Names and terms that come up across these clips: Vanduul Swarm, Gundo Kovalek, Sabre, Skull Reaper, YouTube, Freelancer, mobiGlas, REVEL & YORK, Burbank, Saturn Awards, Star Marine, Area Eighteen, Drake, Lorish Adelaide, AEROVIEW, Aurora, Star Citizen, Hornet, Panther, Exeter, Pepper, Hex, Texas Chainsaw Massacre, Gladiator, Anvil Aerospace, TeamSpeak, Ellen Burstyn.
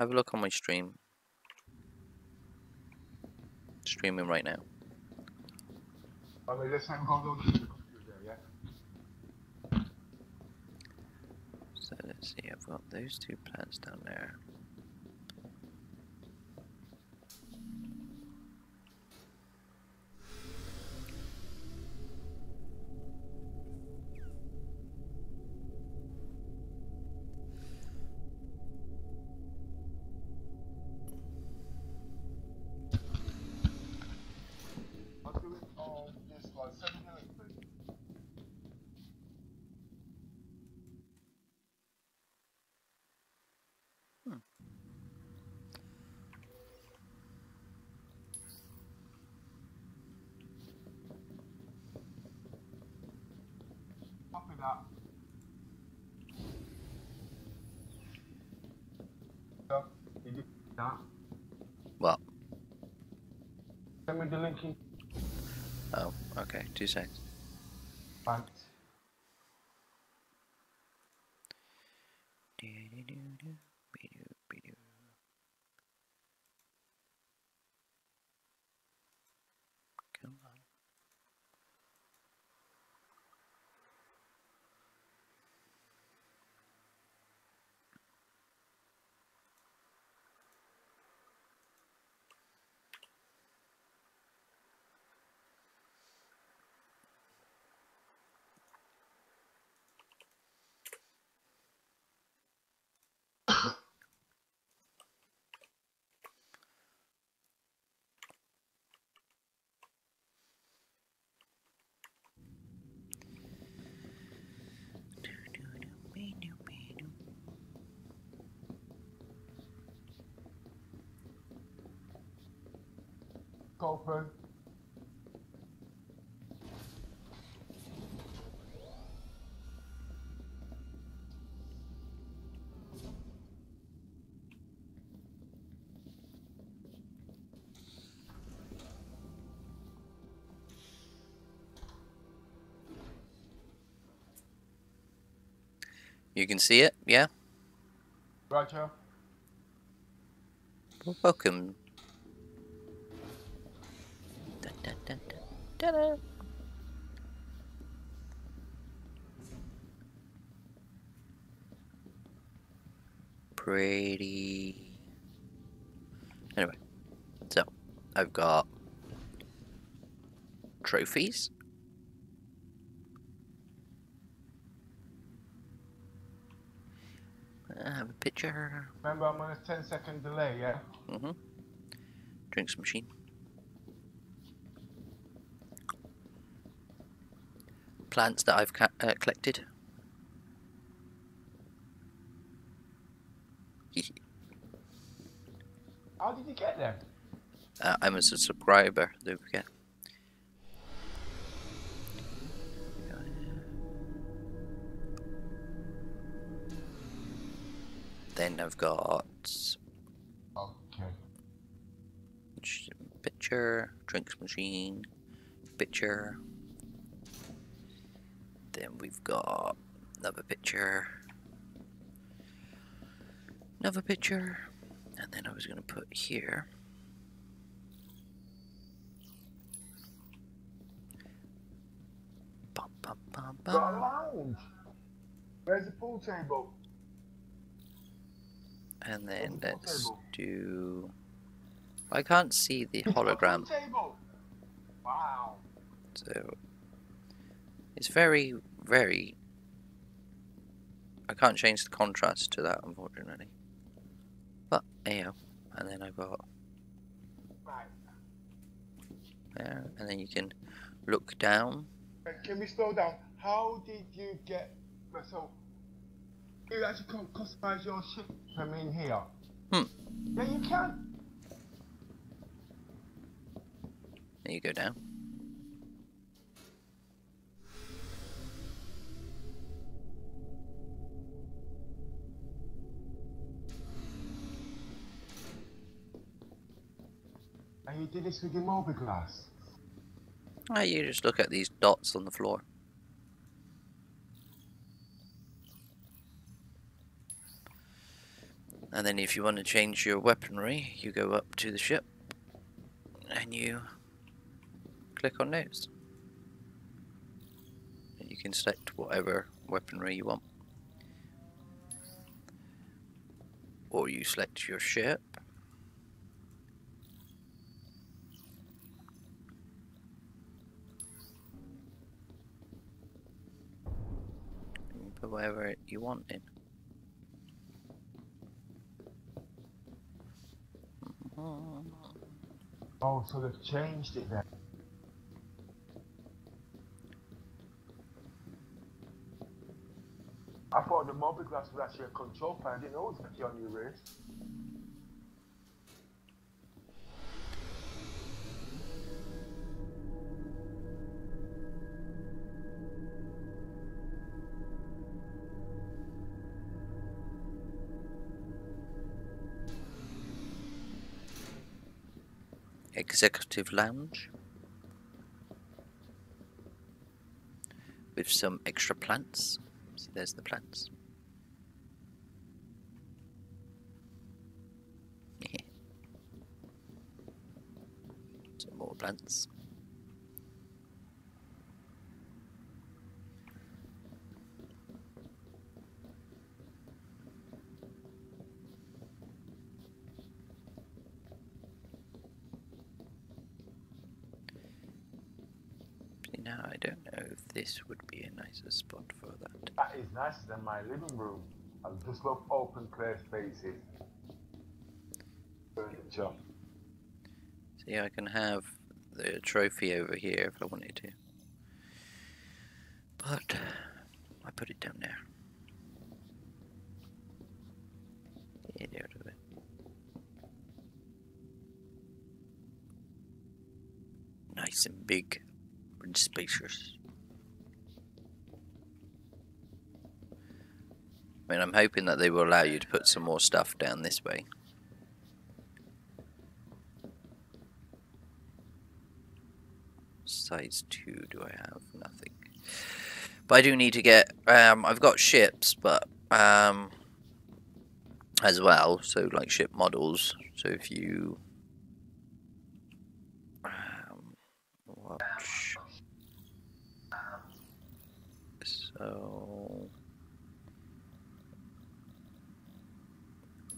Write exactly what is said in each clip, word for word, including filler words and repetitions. Have a look on my stream. Streaming right now. I mean, this time, hold on to the computer, yeah? So let's see, I've got those two plants down there. What? Send me the link. Oh, okay, two seconds. Thanks. Open. You can see it, yeah? Roger. Well, welcome. Ta-da. Pretty. Anyway, so I've got trophies. I have a picture. Remember, I'm on a ten second delay, yeah? Mm-hmm. Drinks machine. Plants that I've ca uh, collected. How did you get there? Uh, I'm a subscriber. Don't forget. Then I've got. Okay. Pitcher, drinks machine, pitcher. Then we've got another picture, another picture, and then I was going to put here bum, bum, bum, bum. Got a lounge. Where's the pool table? And then the let's table? do. I can't see the hologram. The table. Wow. So. It's very, very... I can't change the contrast to that, unfortunately. But, yeah. And then I've got... There, and then you can look down. Can we slow down? How did you get... So, you actually can't customize your ship from in here. Hmm. Yeah, you can. There you go down. You did this with your mobiGlas. Ah, you just look at these dots on the floor. And then if you want to change your weaponry, you go up to the ship and you click on those. And you can select whatever weaponry you want. Or you select your ship. And you put whatever you want in. Oh, so they've changed it then. I thought the mobiGlas was actually a control panel. I didn't know it was actually on your wrist. Executive lounge with some extra plants. See, there's the plants. Some more plants. Now, I don't know if this would be a nicer spot for that. That is nicer than my living room. I just love open, clear spaces. Furniture. See, I can have the trophy over here if I wanted to. But I put it down there. Yeah, there it is. Nice and big. And spacious. I mean, I'm hoping that they will allow you to put some more stuff down this way. Size two, do I have? Nothing. But I do need to get, um, I've got ships, but, um, as well, so like ship models, so if you, um, watch. So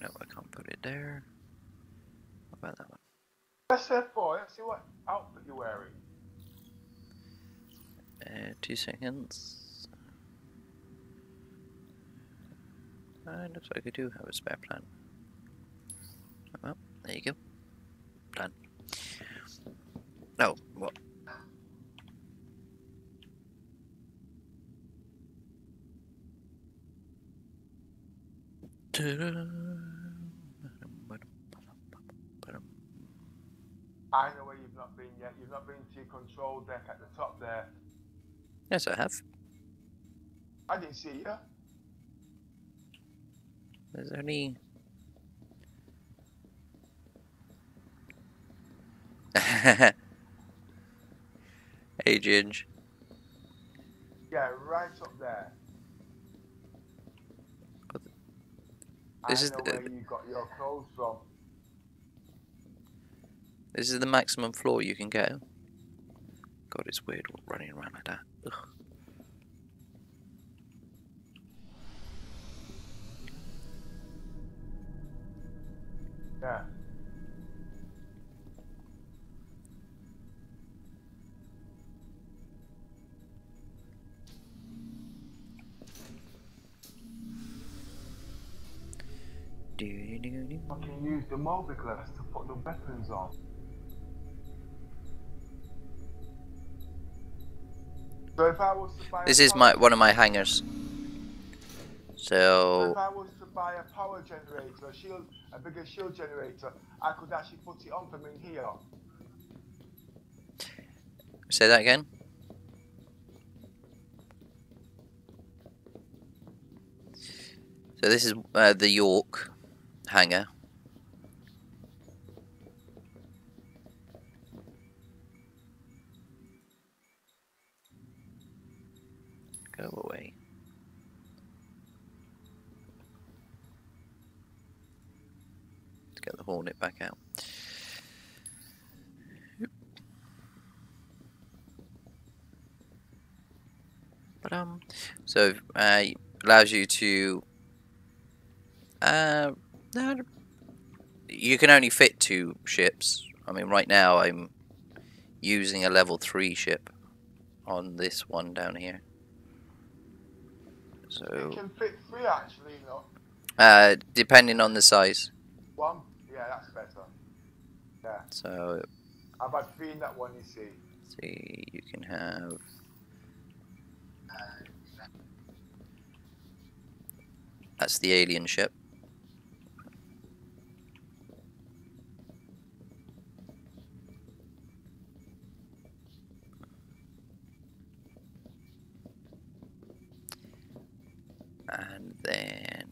no, I can't put it there. What about that one? Let's say four. Let's see what outfit you're wearing. Uh, two seconds. Uh, looks like I do have a spare plan. Well, there you go. Plan. No, what? I know where you've not been yet. You've not been to your control deck at the top there. Yes, I have. I didn't see you. Is there any... Hey, Ginge. Yeah, right up there. This I is know the, where you got your clothes from. This is the maximum floor you can go. God, it's weird running around like that. Ugh. Yeah. I can use the mobiGlas to put the weapons on. So if I was to buy this is my one of my hangars. So if I was to buy a power generator, a shield, a bigger shield generator, I could actually put it on from in here. Say that again. So this is uh, the York hangar. Go away. Let's get the Hornet back out. But um, so uh, it allows you to. Uh, no, you can only fit two ships. I mean, right now I'm using a level three ship on this one down here. So it can fit three actually, look. Uh, depending on the size. One, yeah, that's better. Yeah. So I've had three in that one, you see. See, you can have. That's the alien ship. And then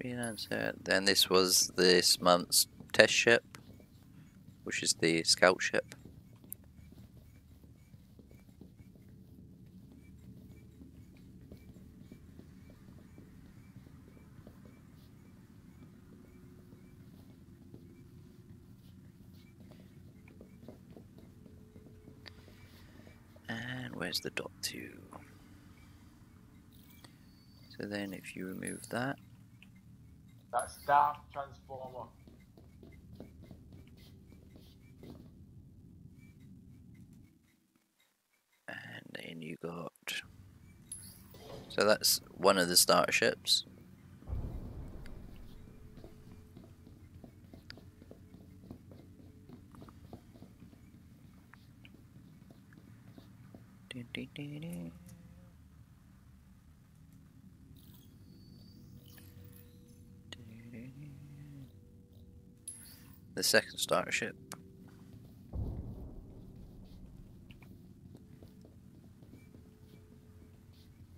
Freelancer. Then this was this month's test ship, which is the scout ship. Where's the dot two? So then if you remove that... That's Darth Transformer. And then you got... So that's one of the starter ships. The second starter ship.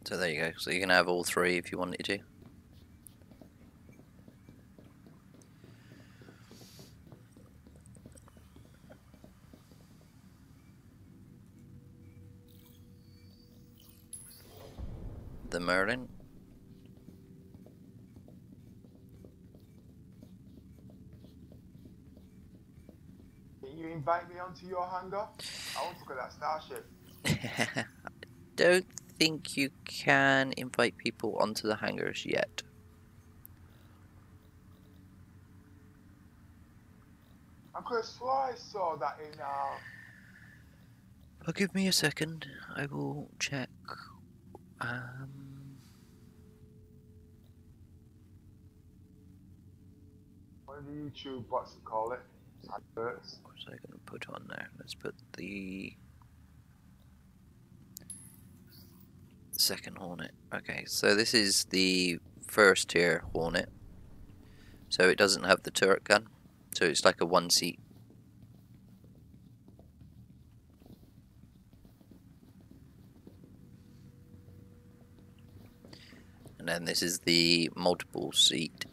So there you go. So you can have all three if you wanted to. The Merlin. Can you invite me onto your hangar? I want to look at that starship. I don't think you can invite people onto the hangars yet. I'm gonna swear I saw that in our... Well, give me a second. I will check. Um. What do YouTube bots call it? Adverts. What was I going to put on there? Let's put the second Hornet. Okay, so this is the first tier Hornet. So it doesn't have the turret gun. So it's like a one seat. And then this is the multiple seat.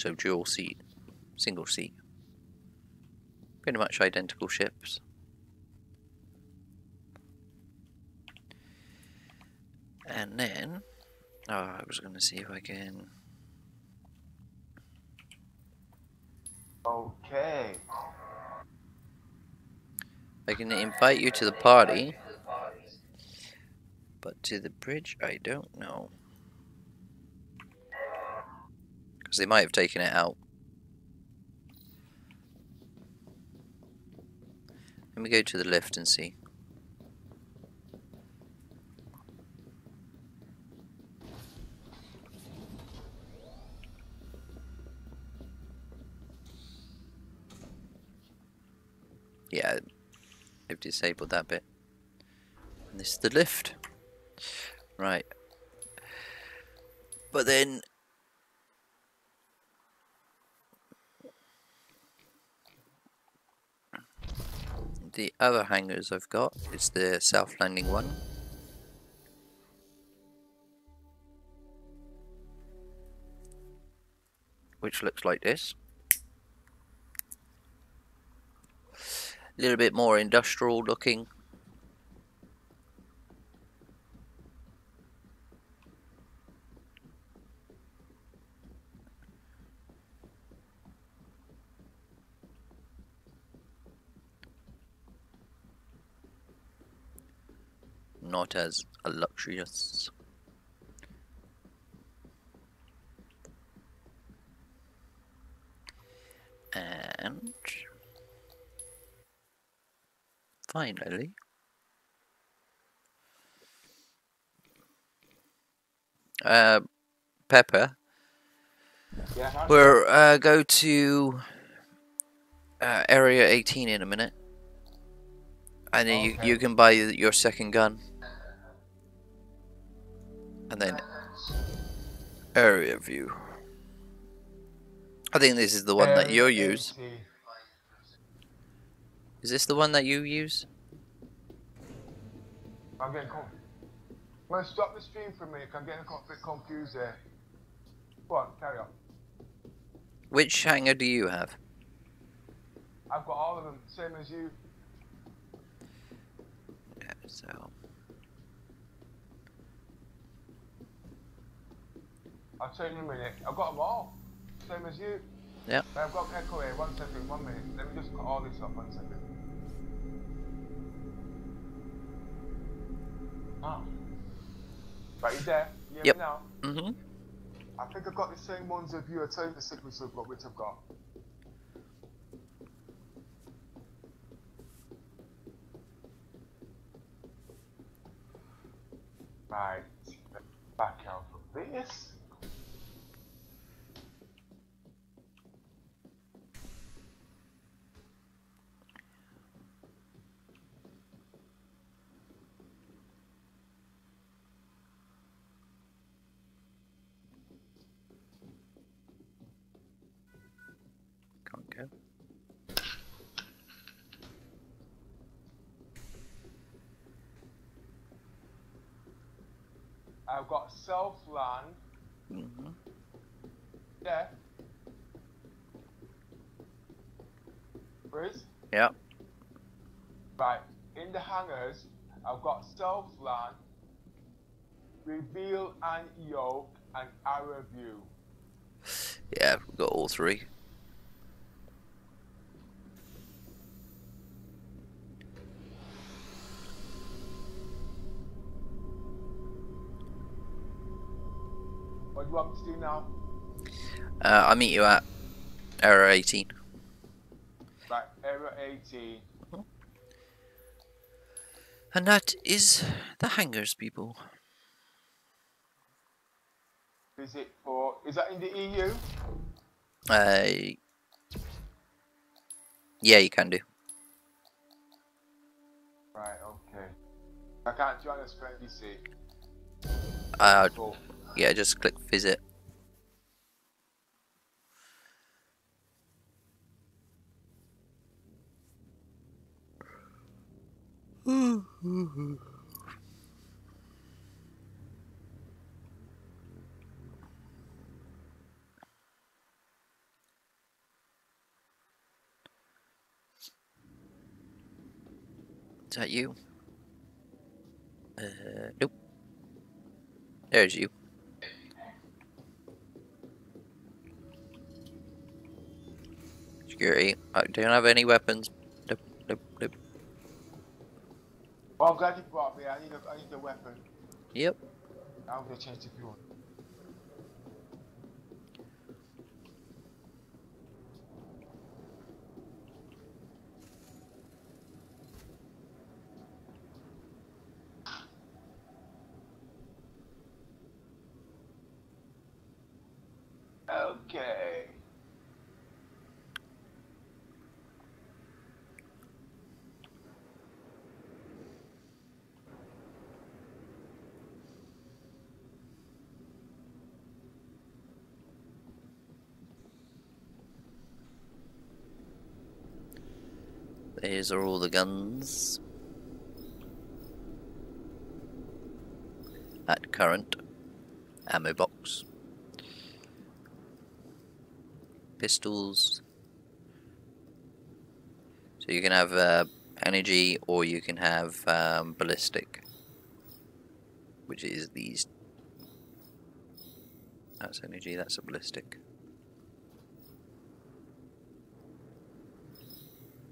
So dual seat, single seat. Pretty much identical ships. And then, oh, I was going to see if I can. Okay. I can invite you to the party. But to the bridge, I don't know. Because they might have taken it out. Let me go to the lift and see. Yeah, they've disabled that bit. And this is the lift. Right, but then the other hangars I've got is the South Landing one. Which looks like this. A little bit more industrial looking. not as luxurious. And finally, uh, Pepper, yeah, we'll uh, go to uh, Area Eighteen in a minute, and then okay. you you can buy your second gun, and then Area View. I think this is the one that you'll use. Is this the one that you use? I'm getting confused. I'm going to stop the stream for a minute. I'm getting a bit confused there. Go on, carry on. Which hangar do you have? I've got all of them, same as you. Yeah, so. I'll tell you in a minute. I've got them all. Same as you. Yeah. I've got echo here. One second, one minute. Let me just cut all this off. One second. Ah. Right, you there? You hear yep. me now? Mhm. I think I've got the same ones as you. I tell you the sequence I've got, which I've got. Right. Back out from this. I've got self-land. Mm-hmm. Yeah. Bruce? Yeah. Right. In the hangars, I've got self-land, reveal and yoke, and arrow view. Yeah, we've got all three. What do you want me to do now? Uh, I'll meet you at Area eighteen. Right, Area eighteen. Oh. And that is the hangars, people. Is it for... is that in the E U? Uh, yeah, you can do. Right, okay. I can't join us for N B C. Uh... Cool. Yeah, just click visit. Is that you? Uh, nope. There's you. I don't have any weapons. Dip, dip, dip. Well, I'm glad you brought me. I need a, I need a weapon. Yep. I'm gonna change the fuel. Okay. These are all the guns at current. Ammo box, pistols, so you can have uh, energy, or you can have um, ballistic, which is these. That's energy, that's a ballistic.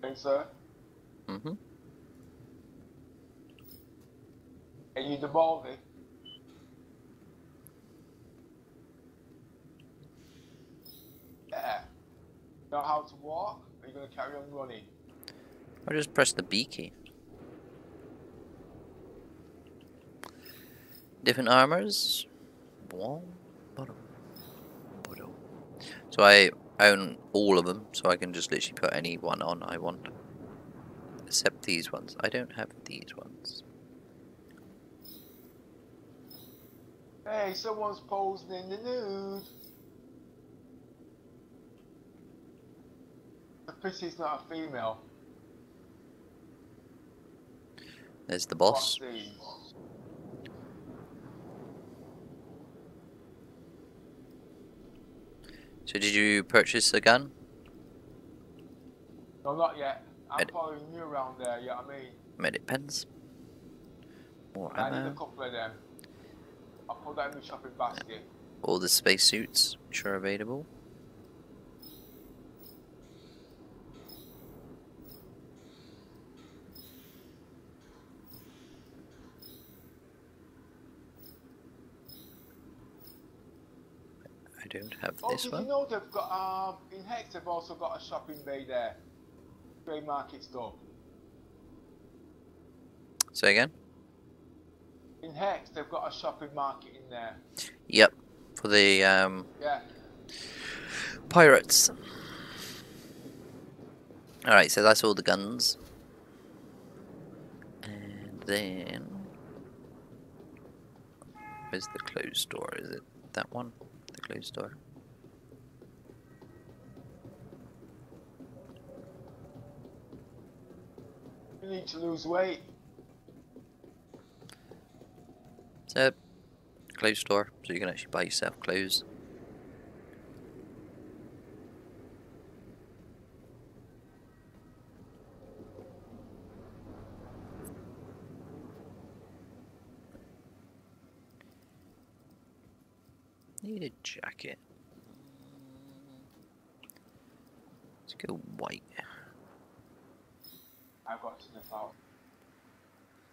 Think so? Mm-hmm. e gli devolve. There. Know how to walk? Or are you going to carry on running? I'll just press the B key. Different armors. So I own all of them, so I can just literally put any one on I want. Except these ones. I don't have these ones. Hey, someone's posing in the nude. The pussy's not a female. There's the boss. So did you purchase a gun? No, not yet. I'm following you around there, you know what I mean? Medic pens. More ammo. I need a couple of them. I'll put that in the shopping basket. All the spacesuits, which are available. Don't have oh, this did one. You know they've got um, in Hex they've also got a shopping bay there. Grey market store. Say again? In Hex they've got a shopping market in there. Yep. For the um yeah. pirates. Alright, so that's all the guns. And then where's the closed door? Is it that one? The closed door. You need to lose weight. So, closed door, so you can actually buy yourself clothes. Need a jacket. Let's go white. I've got to sniff out.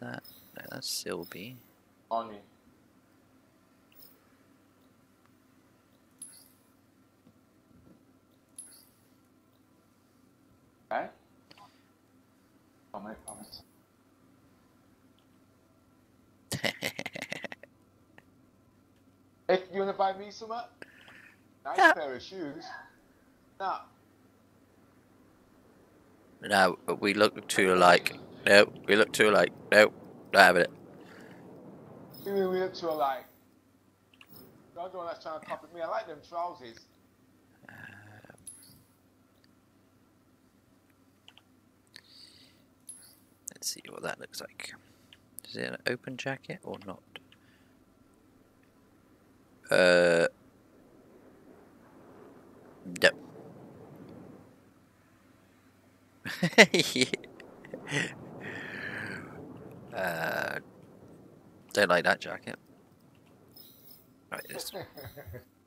That no, that's Silby. On me. Okay. I'll make promise. If you wanna buy me some up, nice yeah. pair of shoes. No. No, we look too alike. No, we look too alike. No, not having it. You mean we look too alike? You're the one that's trying to copy me. I like them trousers. Um, let's see what that looks like. Is it an open jacket or not? Uh, no. yeah. Uh, don't like that jacket. Right, let's,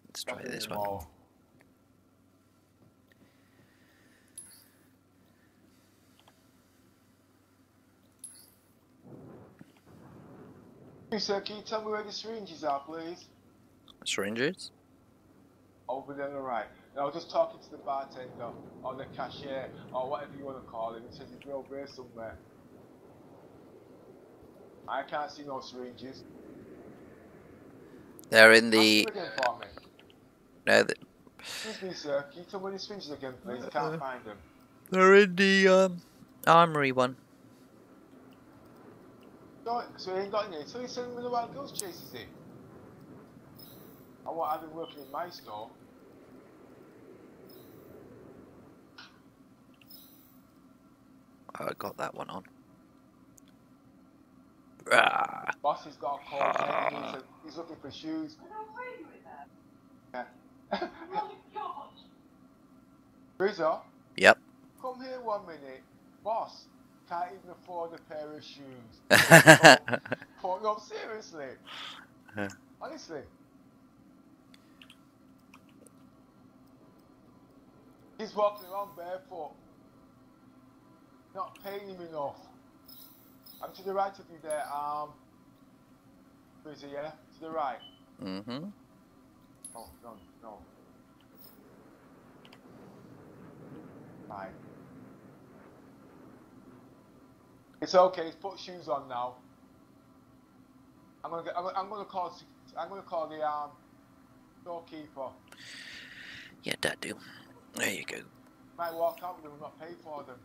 let's try this one. Hey, sir, can you tell me where the syringes are, please? Syringes? Over there on the right. I was just talking to the bartender or the cashier or whatever you want to call him. He says he's over here somewhere. I can't see no syringes. They're in the. No, the... Excuse me, sir. Can you tell me the syringes again, please? I can't uh, find them. They're in the um, armory one. No, so he ain't got any. So he's sending me the wild goose chases it. I want I've been working in my store. Oh, I got that one on. Ah. Boss has got a cold. Ah. He's, he's looking for shoes. Yeah. Rizzo? Yep. Come here one minute. Boss can't even afford a pair of shoes. oh, no, seriously. Huh. Honestly. He's walking around barefoot, not paying him enough. I'm to the right of you there, um, Who's he, yeah? To the right? Mm-hmm. Oh, no, no. Right. It's okay, he's put shoes on now. I'm gonna, I'm, I'm gonna call, I'm gonna call the um, doorkeeper. Yeah, that do. There you go. Might walk out with them and not pay for them.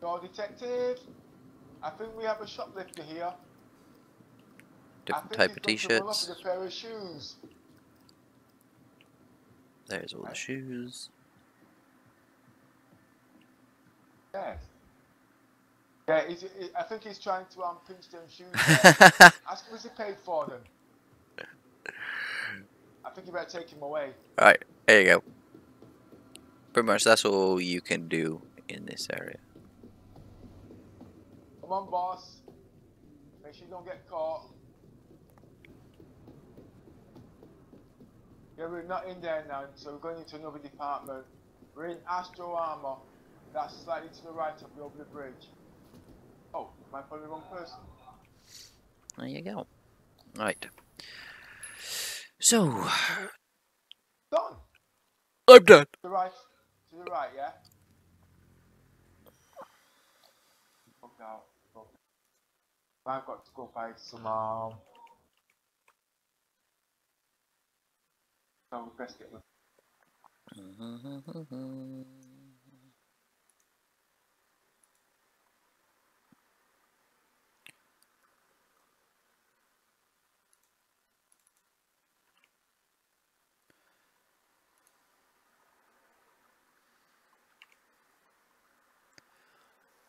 Door detective, I think we have a shoplifter here. Different type of t-shirts. With a pair of shoes. There's all the shoes. Yes. Yeah, he's, he, I think he's trying to um, pinch them shoes. Ask him if he paid for them. I think you better take him away. Alright, there you go. Pretty much that's all you can do in this area. Come on, boss. Make sure you don't get caught. Yeah, we're not in there now, so we're going into another department. We're in Astro Armor. That's slightly to the right of the over the bridge. Oh, am I probably the wrong person? There you go. Right. So... Done! I'm done! To the right, to the right, yeah? Fuck out. Fuck. I've got to go buy some... Um... So we best get with...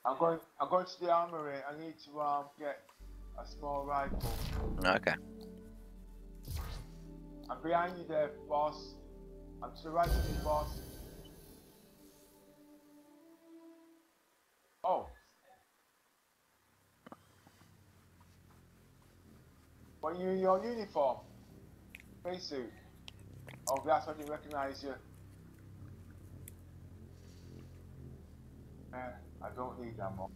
I'm going. I'm going to the armory. I need to um get a small rifle. Okay. I'm behind you there, boss. I'm to the right of you, boss. Oh. What are you in your uniform? Spacesuit. Oh, that's why I didn't recognize you. Uh, I don't need that more.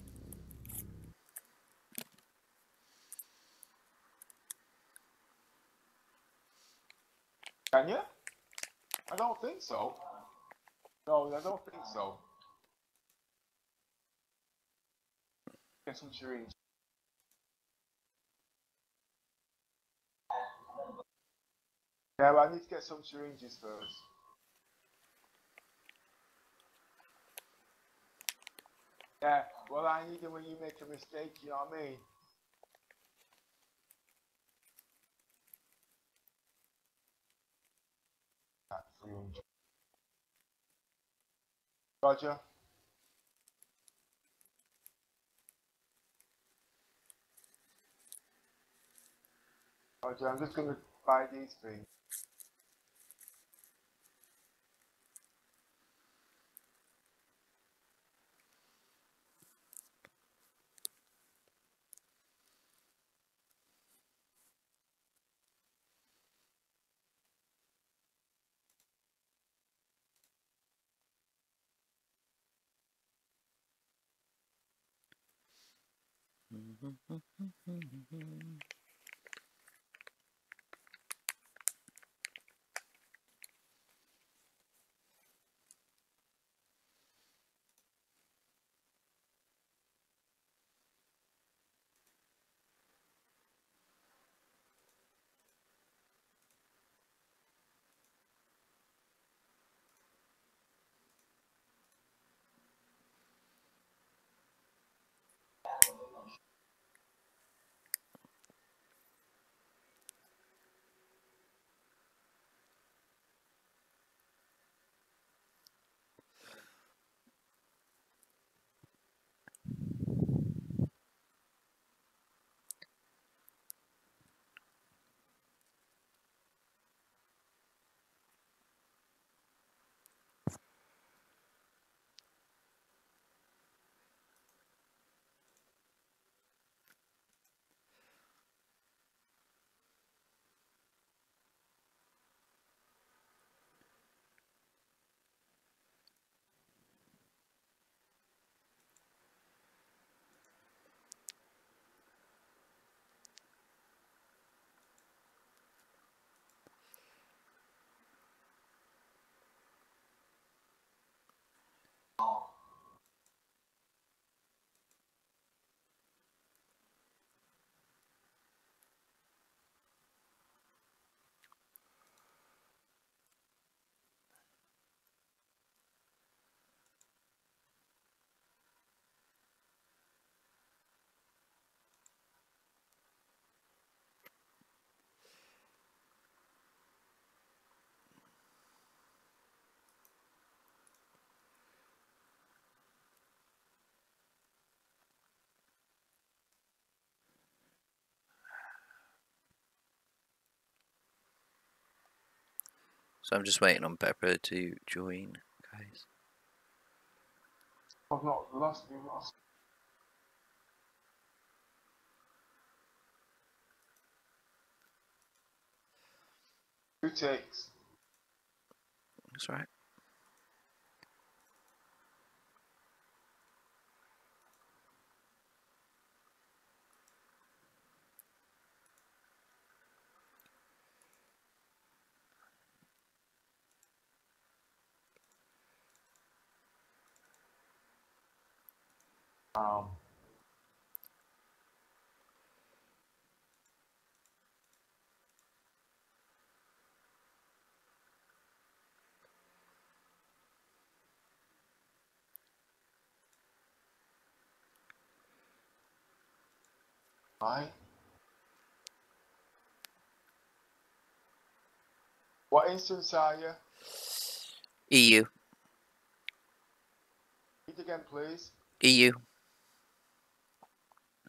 Can you? I don't think so. No, I don't think so. Get some syringe. Yeah, well, I need to get some syringes first. Yeah, well, I need it when you make a mistake, you know what I mean? Roger. Roger, I'm just going to buy these things. So I'm just waiting on Pepper to join, guys. I've not lost me last. Who takes? That's right. Um. Why? What instance are you? E U. Read again, please. E U.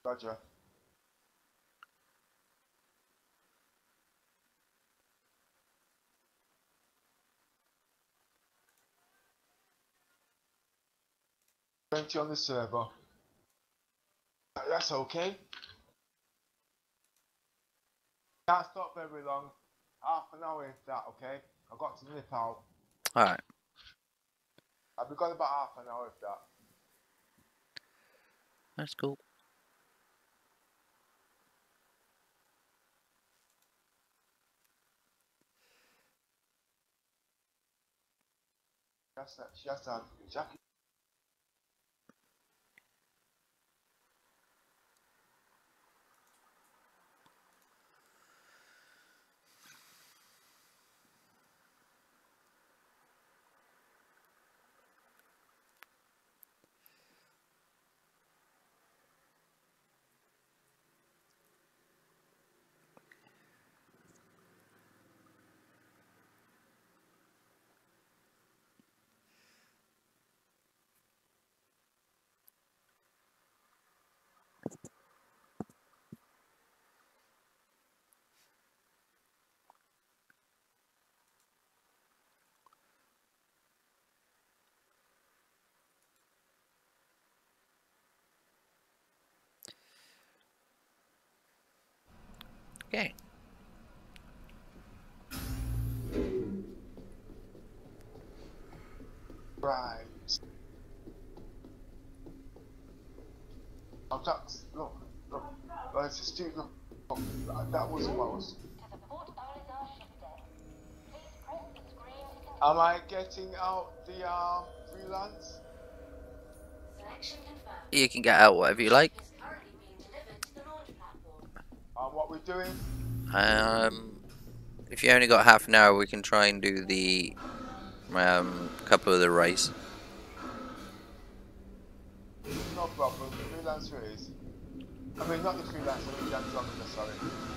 Roger. twenty on the server. That's okay. Can't stop very long. Half an hour if that, okay? I've got to nip out. Alright. I've got about half an hour if that. That's cool. That's that. She has to have a jacket. Okay. Right. Oh, that's, look, look, that's a student. Look, that wasn't what I was. Am I getting out the uh, freelance? You can get out whatever you like. What we're doing? Um, if you only got half an hour, we can try and do the um couple of the race. No problem. The freelancer is. I mean, not the freelancer. The young doctor, sorry.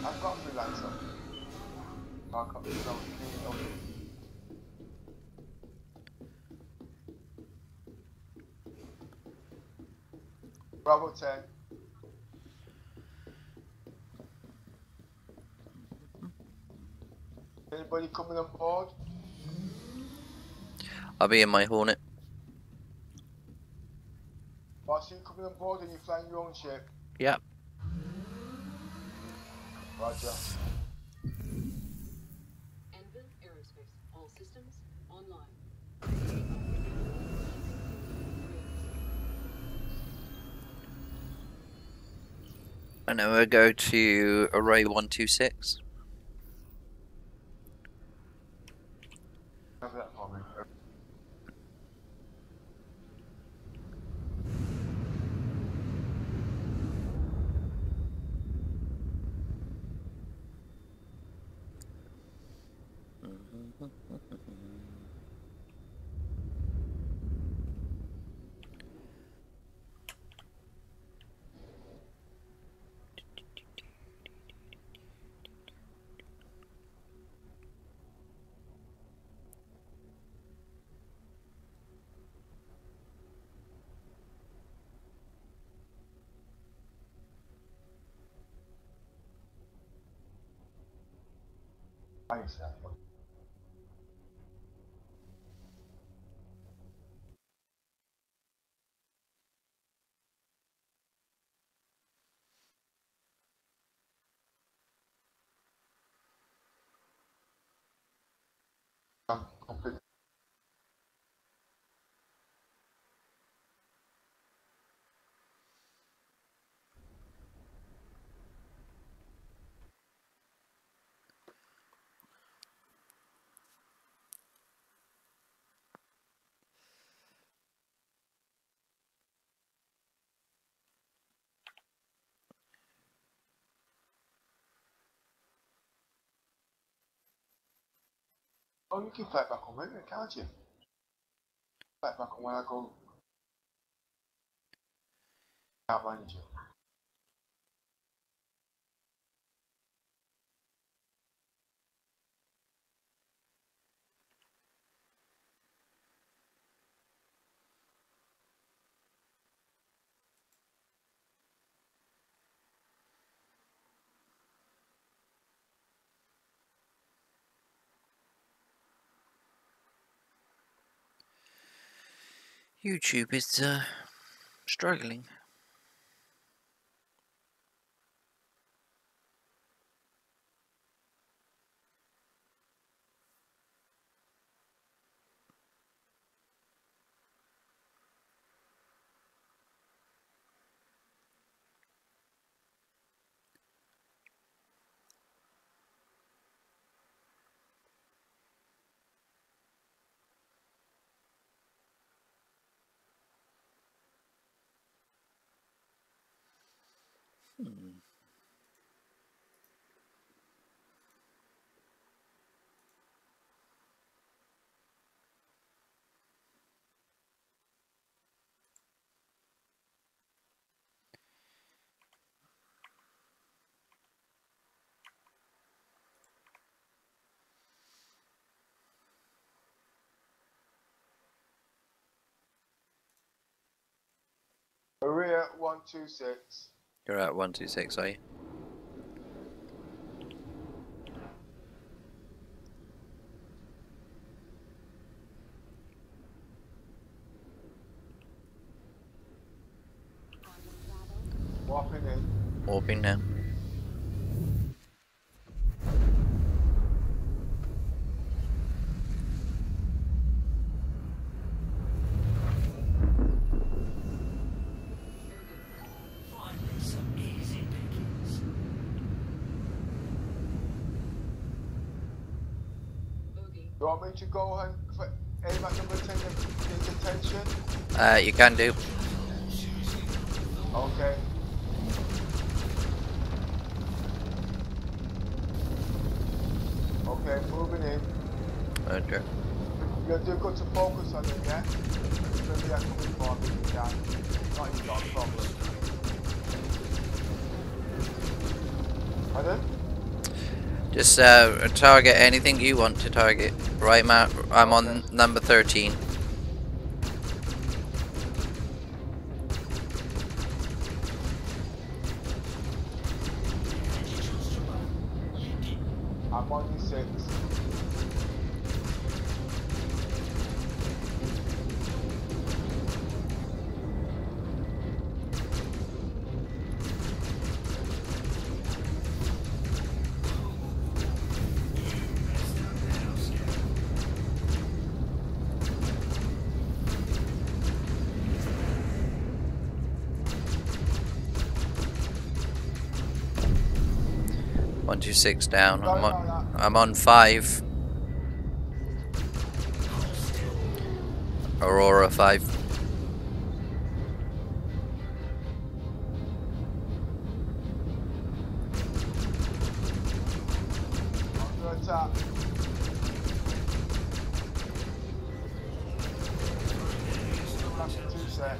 I've got a freelancer. I can't be so okay. Bravo ten. Anybody coming on board? I'll be in my Hornet. Oh, so you're coming on board and you're flying your own ship? Yep. Roger. Anvil Aerospace. All systems online. And then we'll go to array one two six. completely. Oh, you can fly back on with it, can't you? Fly back on when I go. Can't mind you. YouTube is uh, struggling. Hmm. Maria one two six. You're at one two six, are you? Warping in. Warping now. You go and aim at number ten in detention? Uh, you can do. Okay. Okay, moving in. Okay. You're doing good to focus on it, yeah? Maybe I can inform you, yeah. Not even got a problem. Pardon? Just uh, target anything you want to target. Right, Matt, I'm on number thirteen. I'm on six. Six down. I'm on, I'm on five. Aurora five. Under attack. Two sets.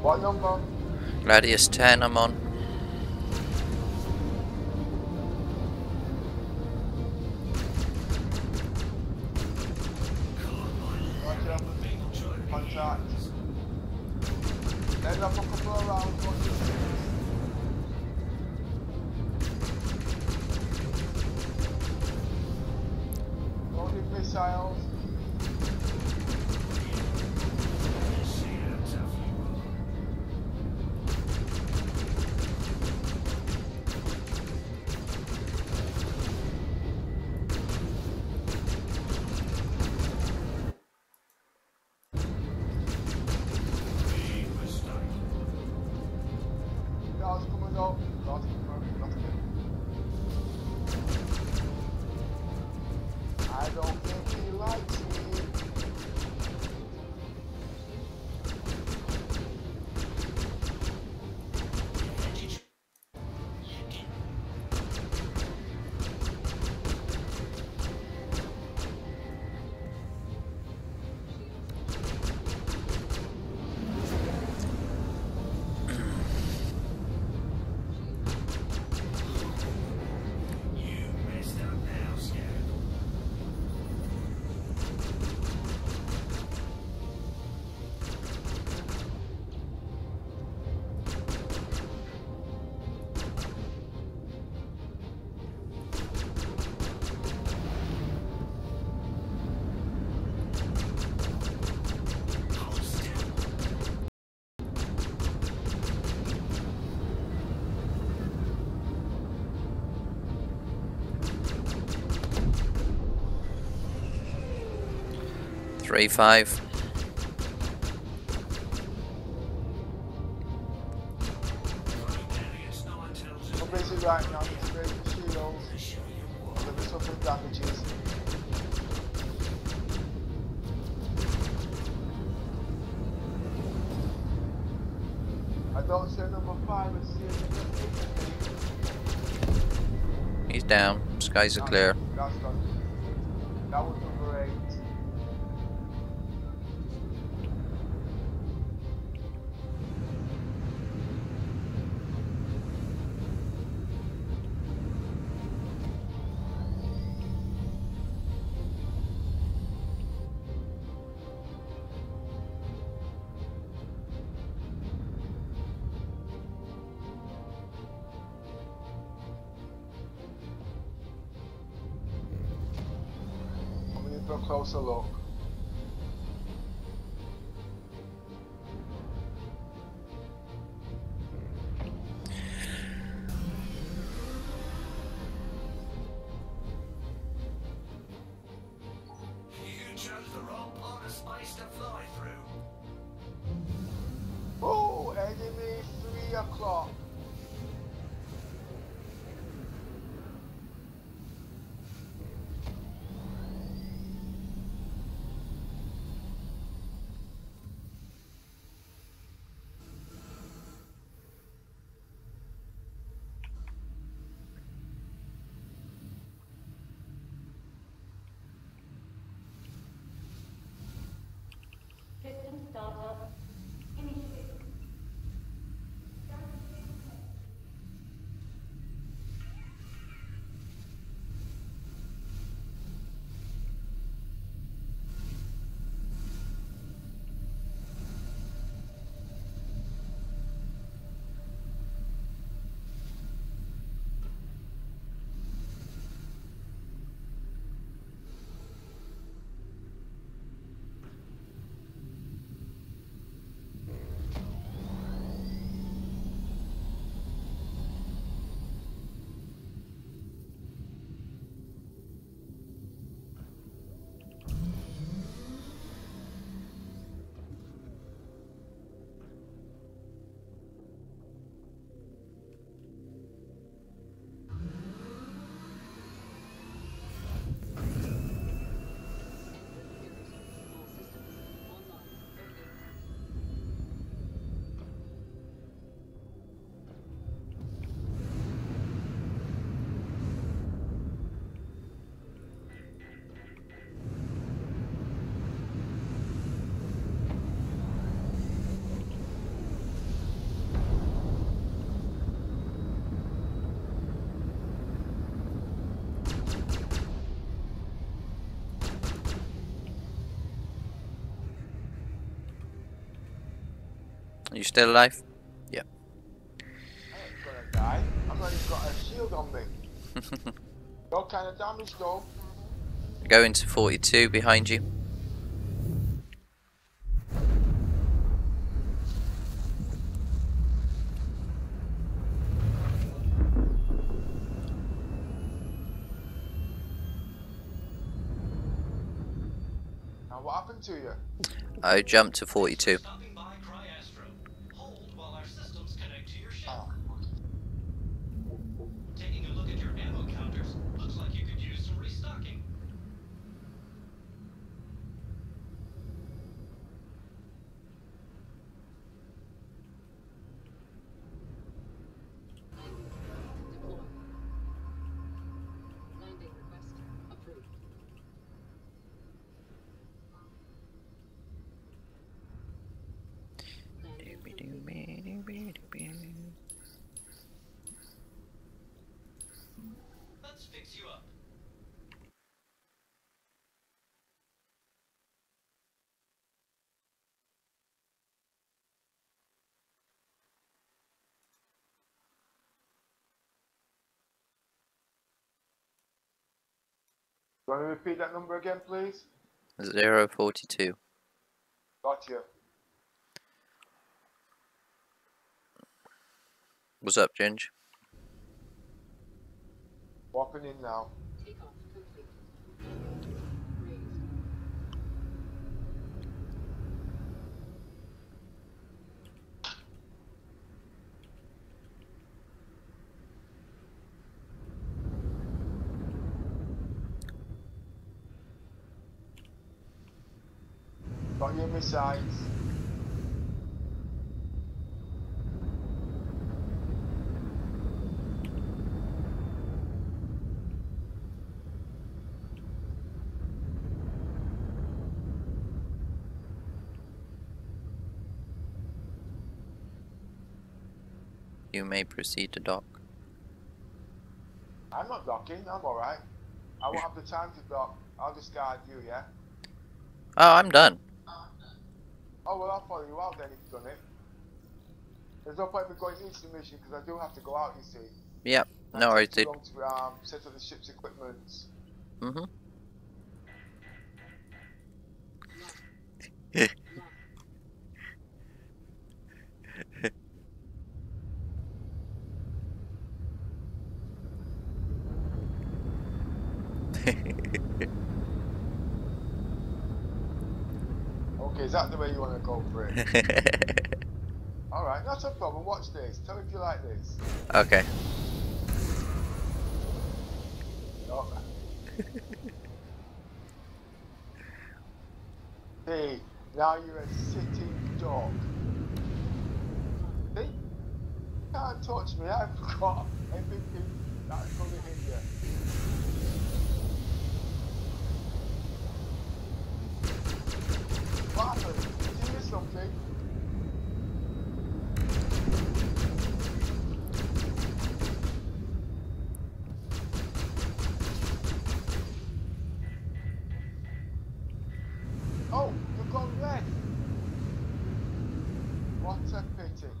What number? Gladius ten, I'm on. shot. Just let up a couple of rounds on this thing. Loading missiles. three five. I'm busy right now, just breaking shields, delivering some big damages. I don't say number five, I see it. He's down, skies are clear. That's not, that was number eight. Closer look. You chose the wrong part of space to fly through. Oh, enemy three o'clock. Stop. Anything. You still alive? Yep. I ain't gonna die. I've not even got a shield on me. No kind of damage though. Going to forty-two behind you. Now what happened to you? I jumped to forty-two. Do you want to repeat that number again, please? zero forty-two. Got you. What's up, Ginge? Walking in now. Got your missiles. You may proceed to dock. I'm not docking, I'm alright. I won't have the time to dock. I'll discard you, yeah? Oh, I'm done. Oh, well, I'll follow you out then if you've done it. There's no point in going into the mission because I do have to go out, you see. Yep, yeah, no worries, dude. To, um, set up the ship's equipment. Mm-hmm. Is that the way you want to go for it? Alright, not a problem. Watch this. Tell me if you like this. Okay. Nope. See, now you're a sitting dog. See? You can't touch me. I've got everything that's going to hit you. Did you miss something? Oh, you've gone red. What a pity.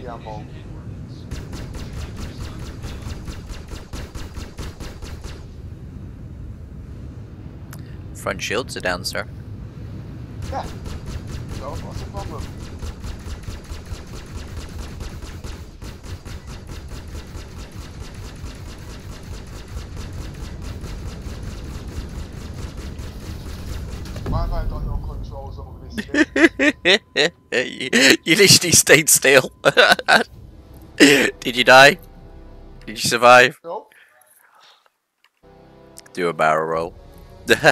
Yeah, ball. Front shields are down, sir. Yeah. No, what's the problem? Why have I got no controls over this thing? you, you literally stayed still. Did you die? Did you survive? No. Do a barrel roll. I'll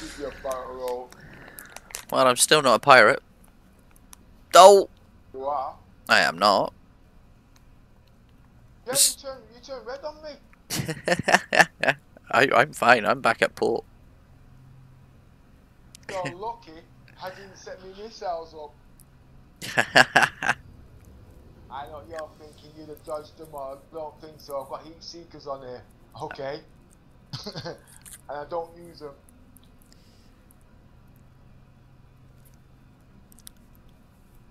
give you a barrel roll. Well, I'm still not a pirate. Oh! You are? I am not. Yeah, you turned, you turned red on me. I, I'm fine, I'm back at port. You're lucky. I didn't set me missiles up. I know you're thinking you'd have dodged them all. I don't think so. I've got heat seekers on here. Okay. And I don't use them.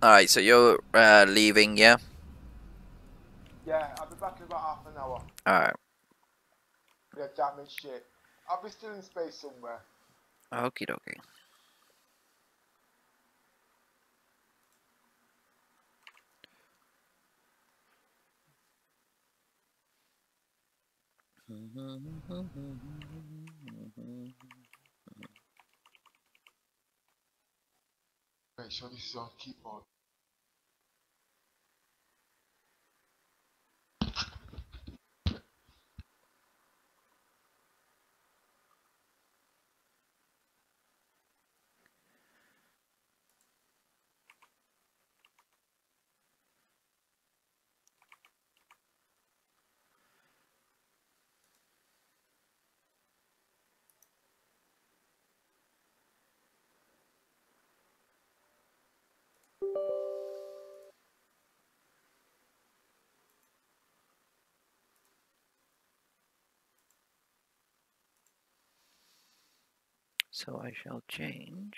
Alright, so you're uh, leaving, yeah? Yeah, I'll be back in about half an hour. Alright. Yeah, damaged shit. I'll be still in space somewhere. Okie dokie. Make sure this is on keyboard. So I shall change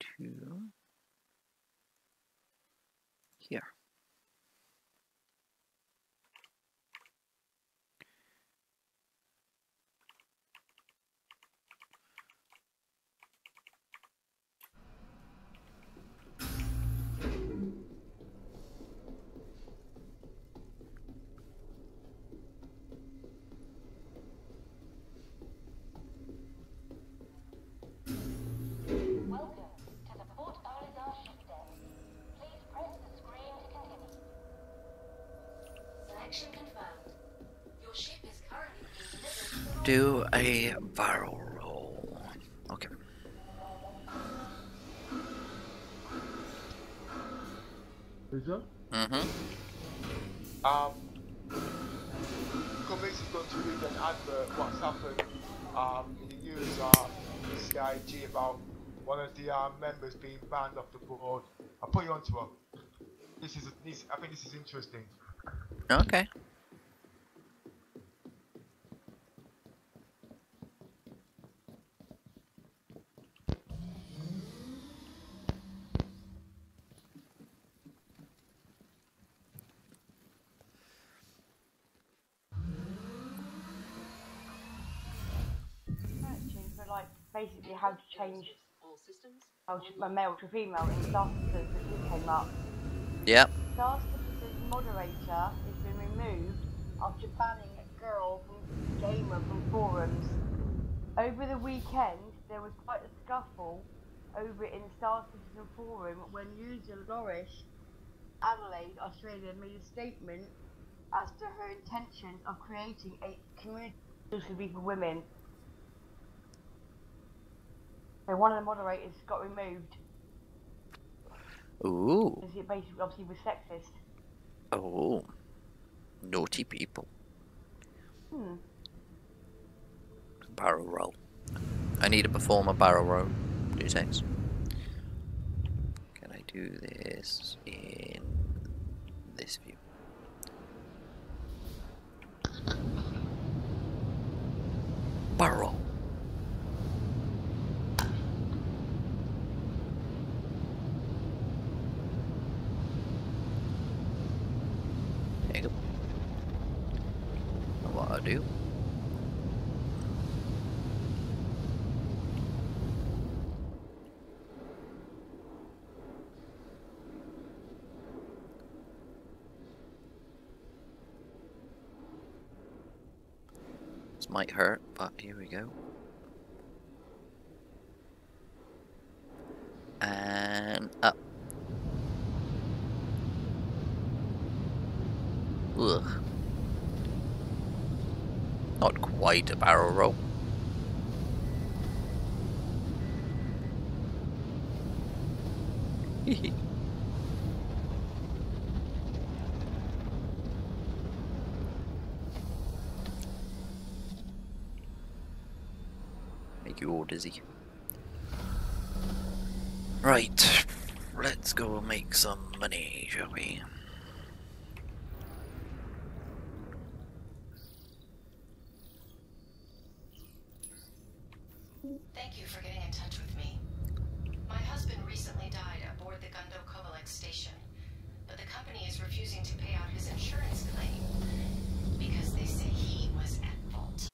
to here. Do a barrel roll. Okay. Is that? Mm-hmm. Um, Convict's going to read an advert, what's happened um, in the news are the C I G about one of the uh, members being banned off the board. I'll put you on to her. This is, this, I think this is interesting. Okay. Basically, how to change how to, my male to female in Star Citizen that came up. Yep. Star Citizen's moderator has been removed after banning a girl from gamer from forums. Over the weekend, there was quite a scuffle over in Star Citizen forum when user Lorish Adelaide, Australia, made a statement as to her intention of creating a community exclusively for women. So one of the moderators got removed. Ooh. Because it basically obviously was sexist. Oh. Naughty people. Hmm. Barrel roll. I need to perform a barrel roll. Two seconds. Can I do this in this view? Barrel. Do this might hurt, but here we go, and up. Ugh. Not quite a barrel roll. Make you all dizzy. Right. Let's go make some money, shall we? Thank you for getting in touch with me. My husband recently died aboard the Gundo Kovalek station, but the company is refusing to pay out his insurance claim because they say he was at fault.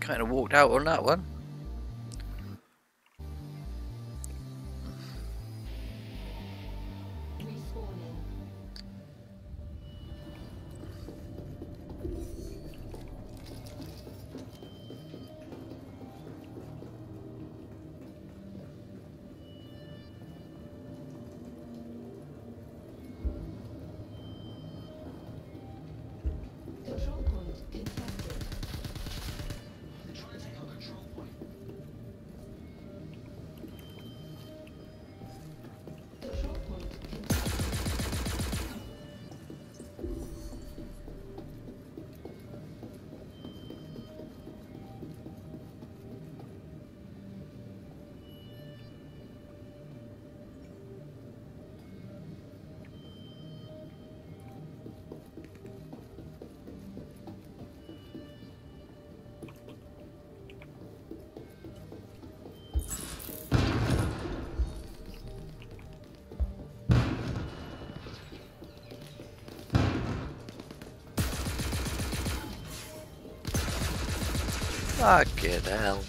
Kind of walked out on that one. Ah, get the hell.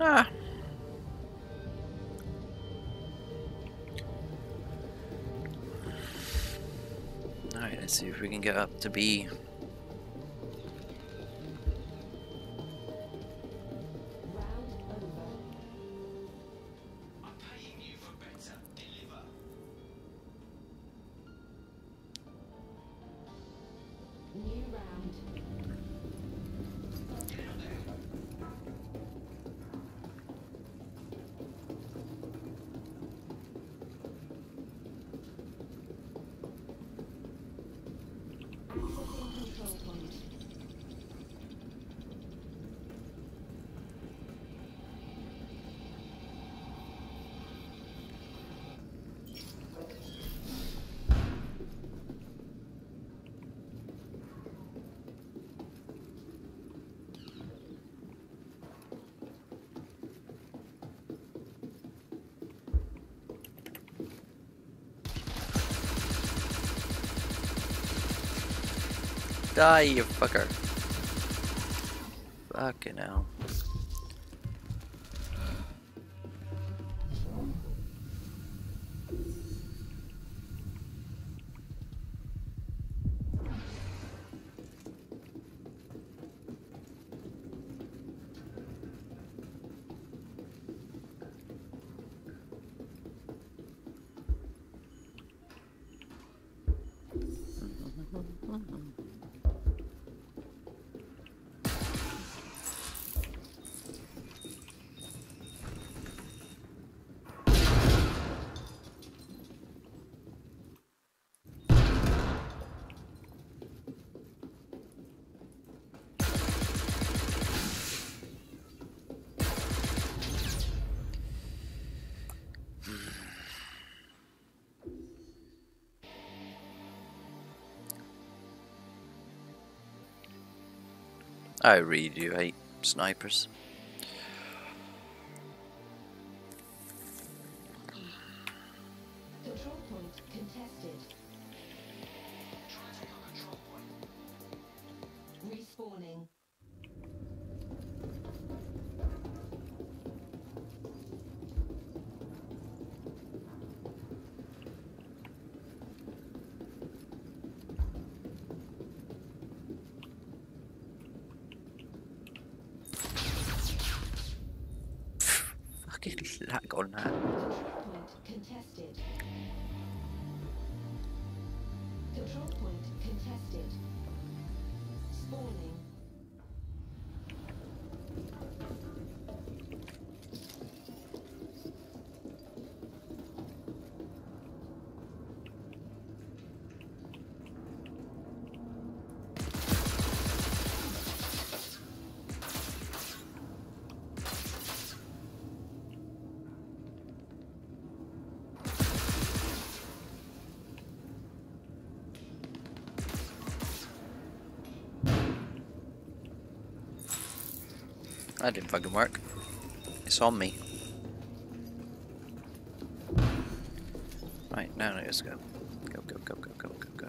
Ah. Alright, let's see if we can get up to B. Die, you fucker. Fucking hell. I read you hate snipers. Control point contested. Try to get control point. Respawning. Lack on that. Control point contested. Control point contested. Spawning. That didn't fucking work. It's on me. Right, now let's go. Go, go, go, go, go, go, go.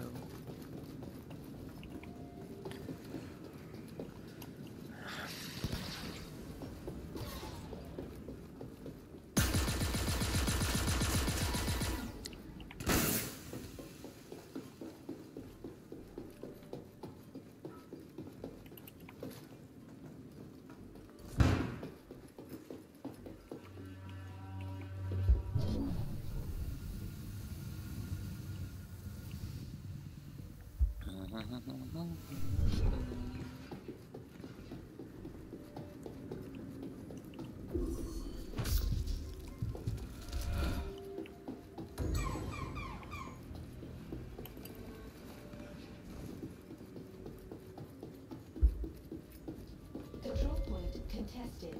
Control point contested.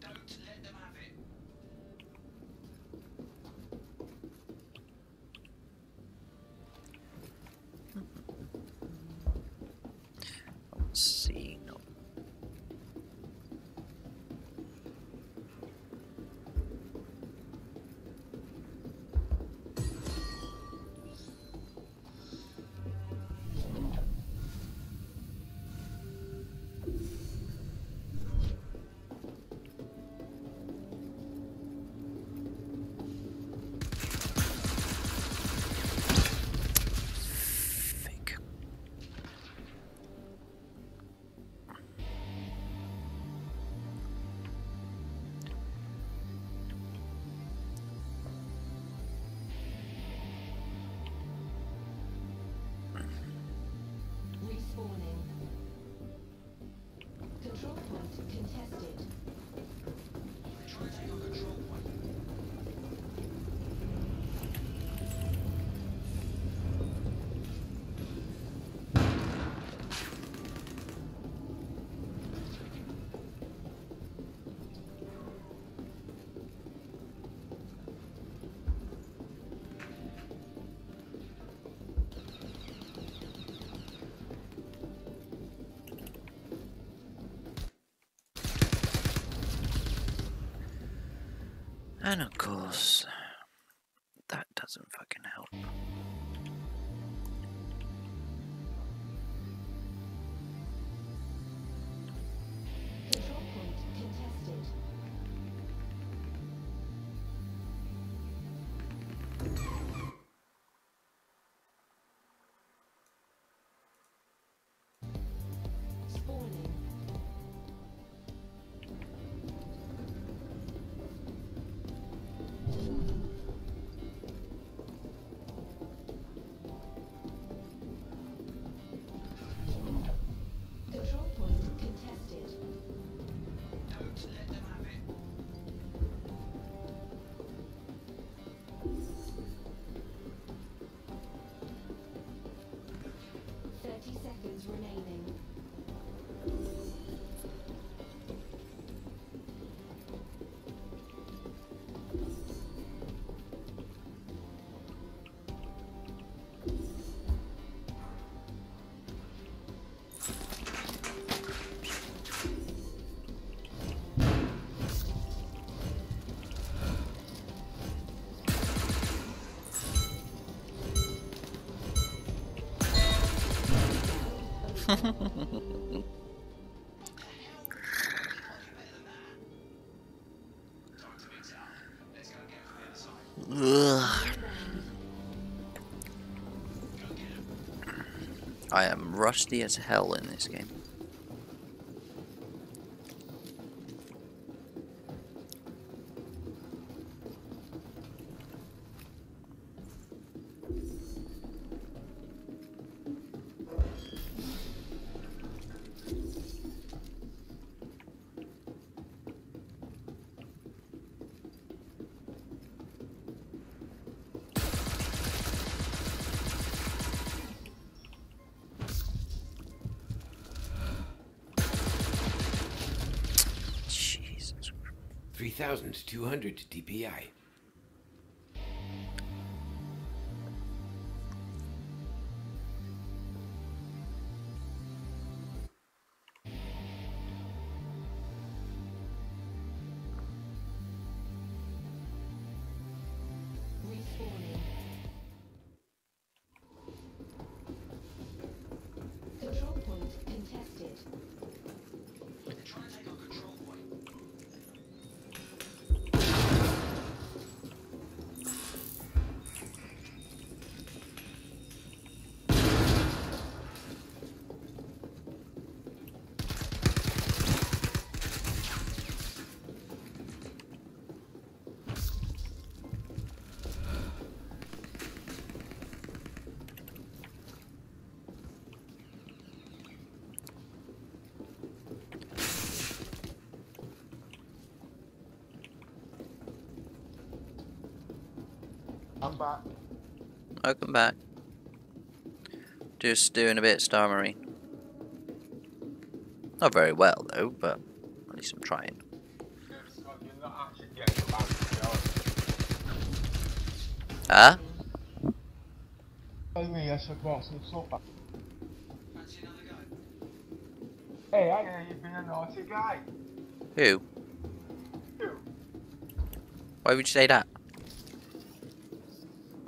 Don't let them have it. Control point contested. Try to take on control point. And of course, that doesn't fucking help. I am rusty as hell in this game. three thousand two hundred D P I. I'm back. Welcome back. Just doing a bit of Star Marine. Not very well though, but at least I'm trying. Huh? Hey, I know you've been a naughty guy. Who? Who? Why would you say that?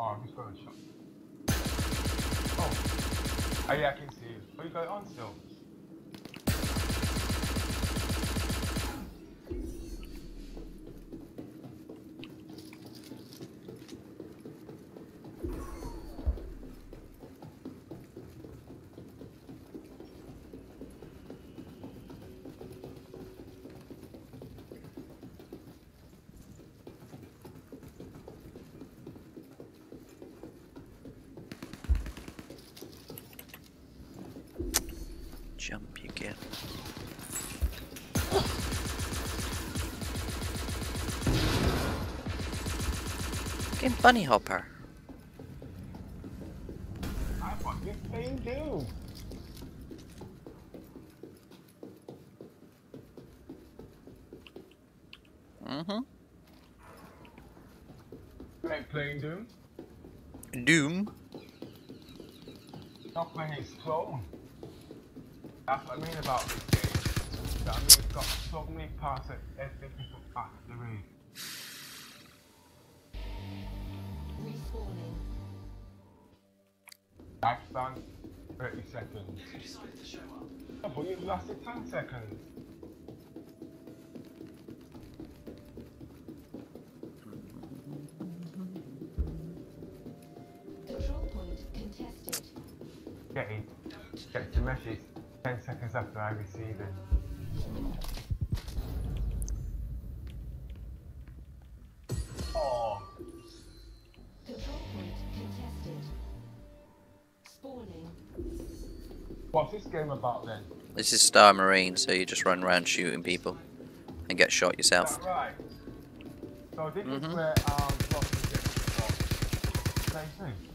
Oh, I'm just going to shot. Oh. Oh yeah, I can see you. Oh, you got it on still? Jump you get. Game bunny hopper. I want this thing too. Mm-hmm. Like playing Doom? Doom? Not playing Explode. That's what I mean about this game, that I've got so many parts at every different part of the room. Life stand, thirty seconds. You decided to show up. Yeah, but you lasted ten seconds. Control point contested. Get it. Get the message. Ten seconds after I receive it. Oh. Control point contested. Spawning. What's this game about then? This is Star Marine, so you just run around shooting people and get shot yourself. Is that right? So this mm-hmm. is where um same thing.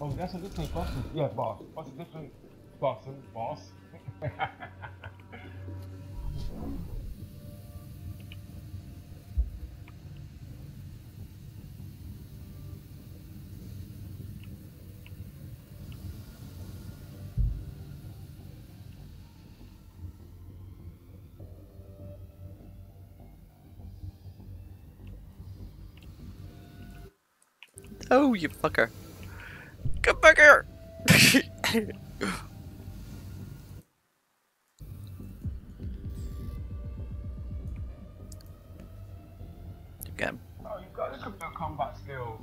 Oh, that's a different boss. Yeah, boss. What's a different boss? Boss. Oh, you fucker. Come back here! Okay. No, you've got to look up your combat skills.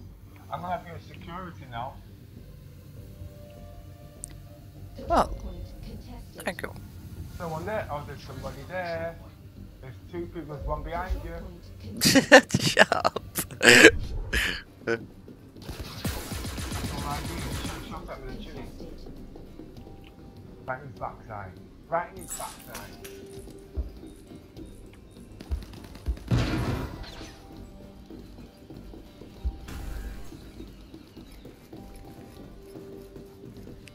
I'm gonna have you in security now. Well, very cool. Someone there, oh there's somebody there. There's two people, there's one behind you. Shut up. Right in his backside. Right in his backside.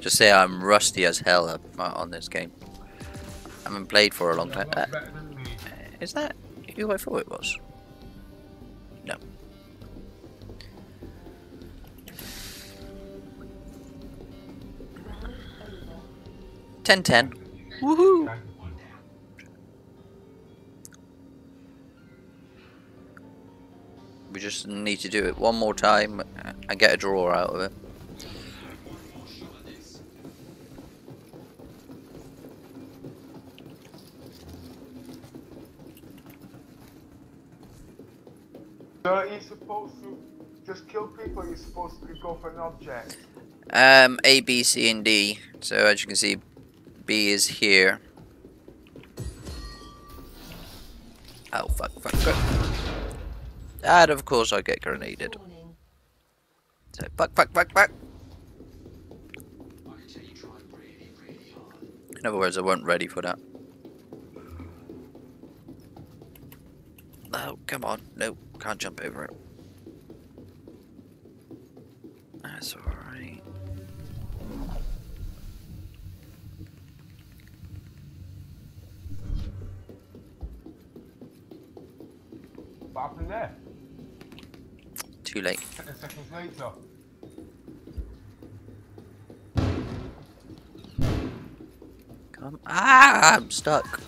Just say I'm rusty as hell on this game. I haven't played for a long time. Uh, is that who I thought it was? No. ten ten. Woohoo! We just need to do it one more time and get a draw out of it. So are you supposed to just kill people or are you supposed to go for an object? Um, A, B, C and D. So as you can see, B is here. Oh fuck, fuck, fuck. And of course I get grenaded. So fuck, fuck, fuck, fuck. In other words, I wasn't ready for that. Oh, come on. Nope, can't jump over it. That's alright. What happened there? Too late. Ten seconds later. Come. Ah, I'm stuck.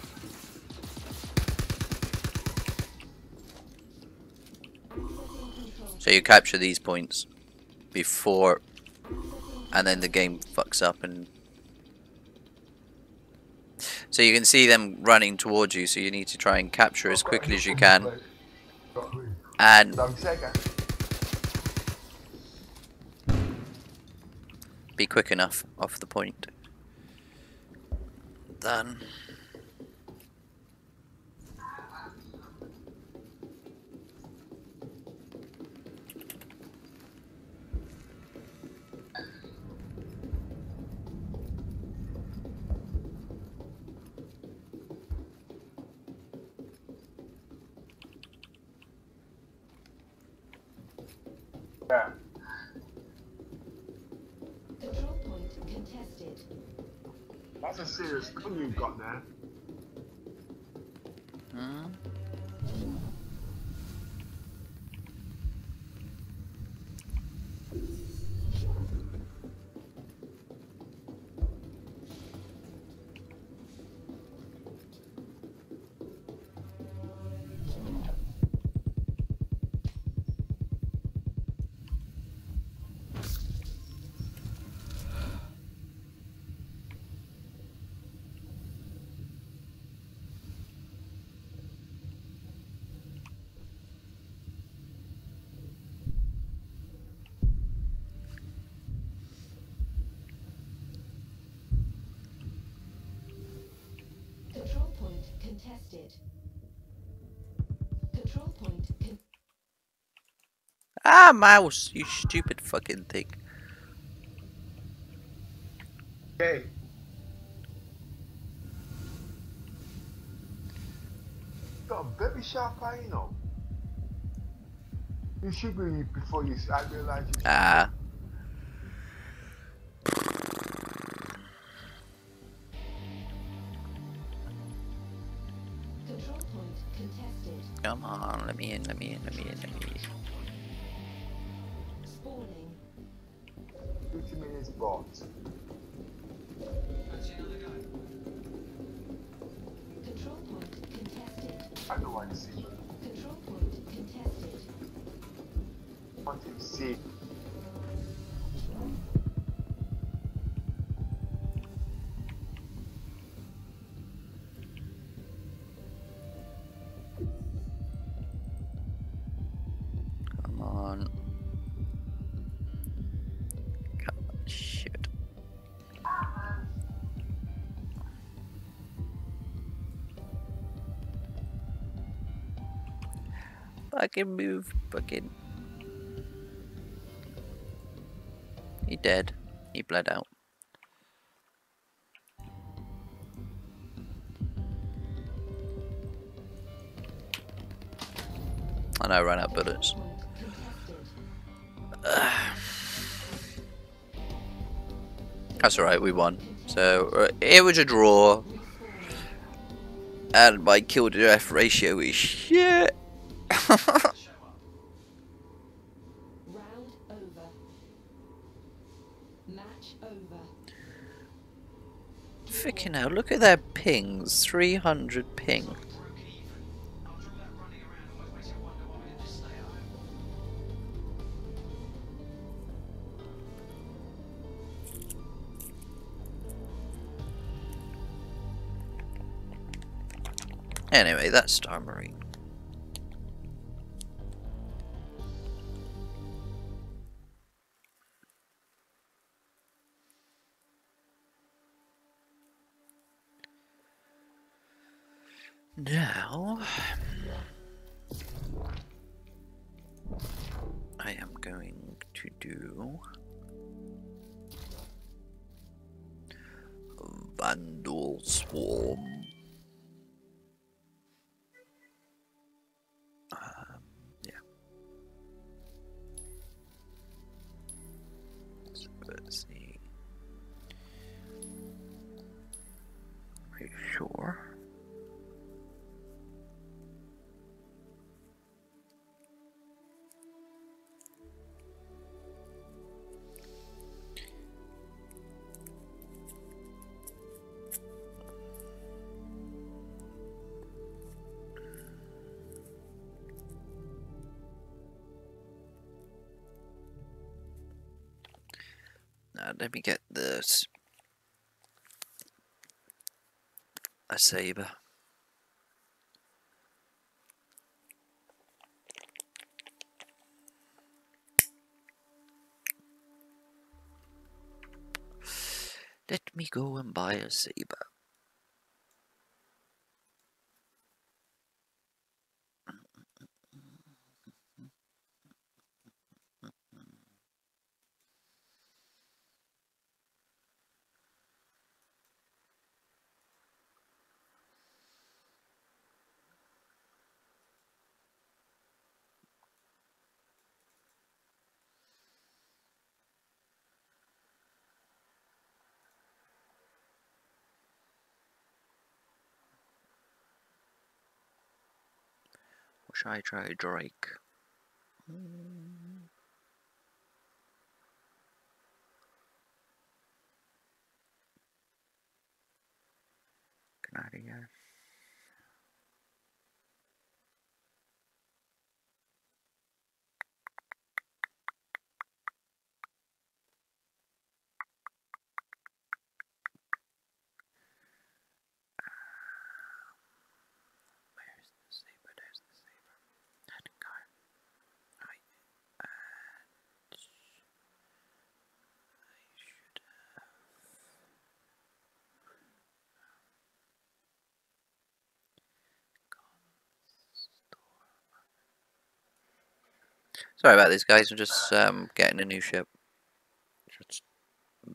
So you capture these points before, and then the game fucks up, and so you can see them running towards you. So you need to try and capture as quickly as you can, and be quick enough off the point. Done. Yeah. Control point contested. That's a serious gun you've got there. Hmm. Contested. Control point con ah, mouse, you stupid fucking thing. Okay. Got a very sharp eye, you know. You should be before you. I realize you. Ah. Come on, let me in, let me in, let me in, let me in. Spawning. Two minutes bot. Control point contested. I know I see. Control point contested. What do you see? Fucking move, fucking. He dead. He bled out. I know I ran out of bullets. That's alright, we won. So it was a draw. And my kill to death ratio is shit. Round over. Match over. Freaking hell, look at their pings. three hundred ping. Anyway, that's Star Marine. Now, I am going to do Vanduul Swarm. Let me get this. A Sabre. Let me go and buy a Sabre. Should I try Drake? Mm. Gladiator. Sorry about this, guys. I'm just um, getting a new ship. Just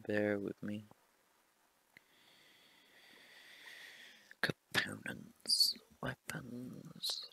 bear with me. Components, weapons.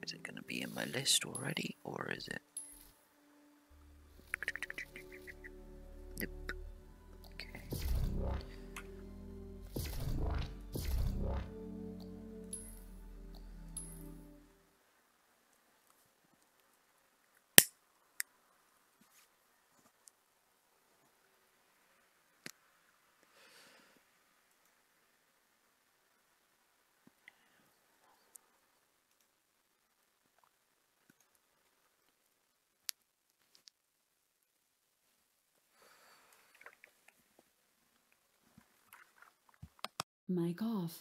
Is it going to be in my list already, or is it? Nope. Okay. Mic off.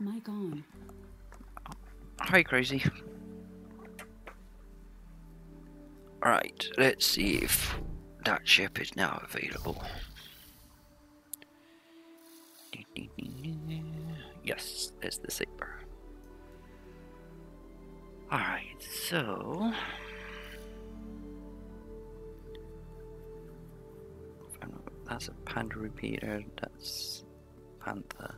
Mic on. Hi, Crazy. Alright, let's see if that ship is now available. Yes, it's the Sabre. Alright, so that's a Panther repeater, that's Panther.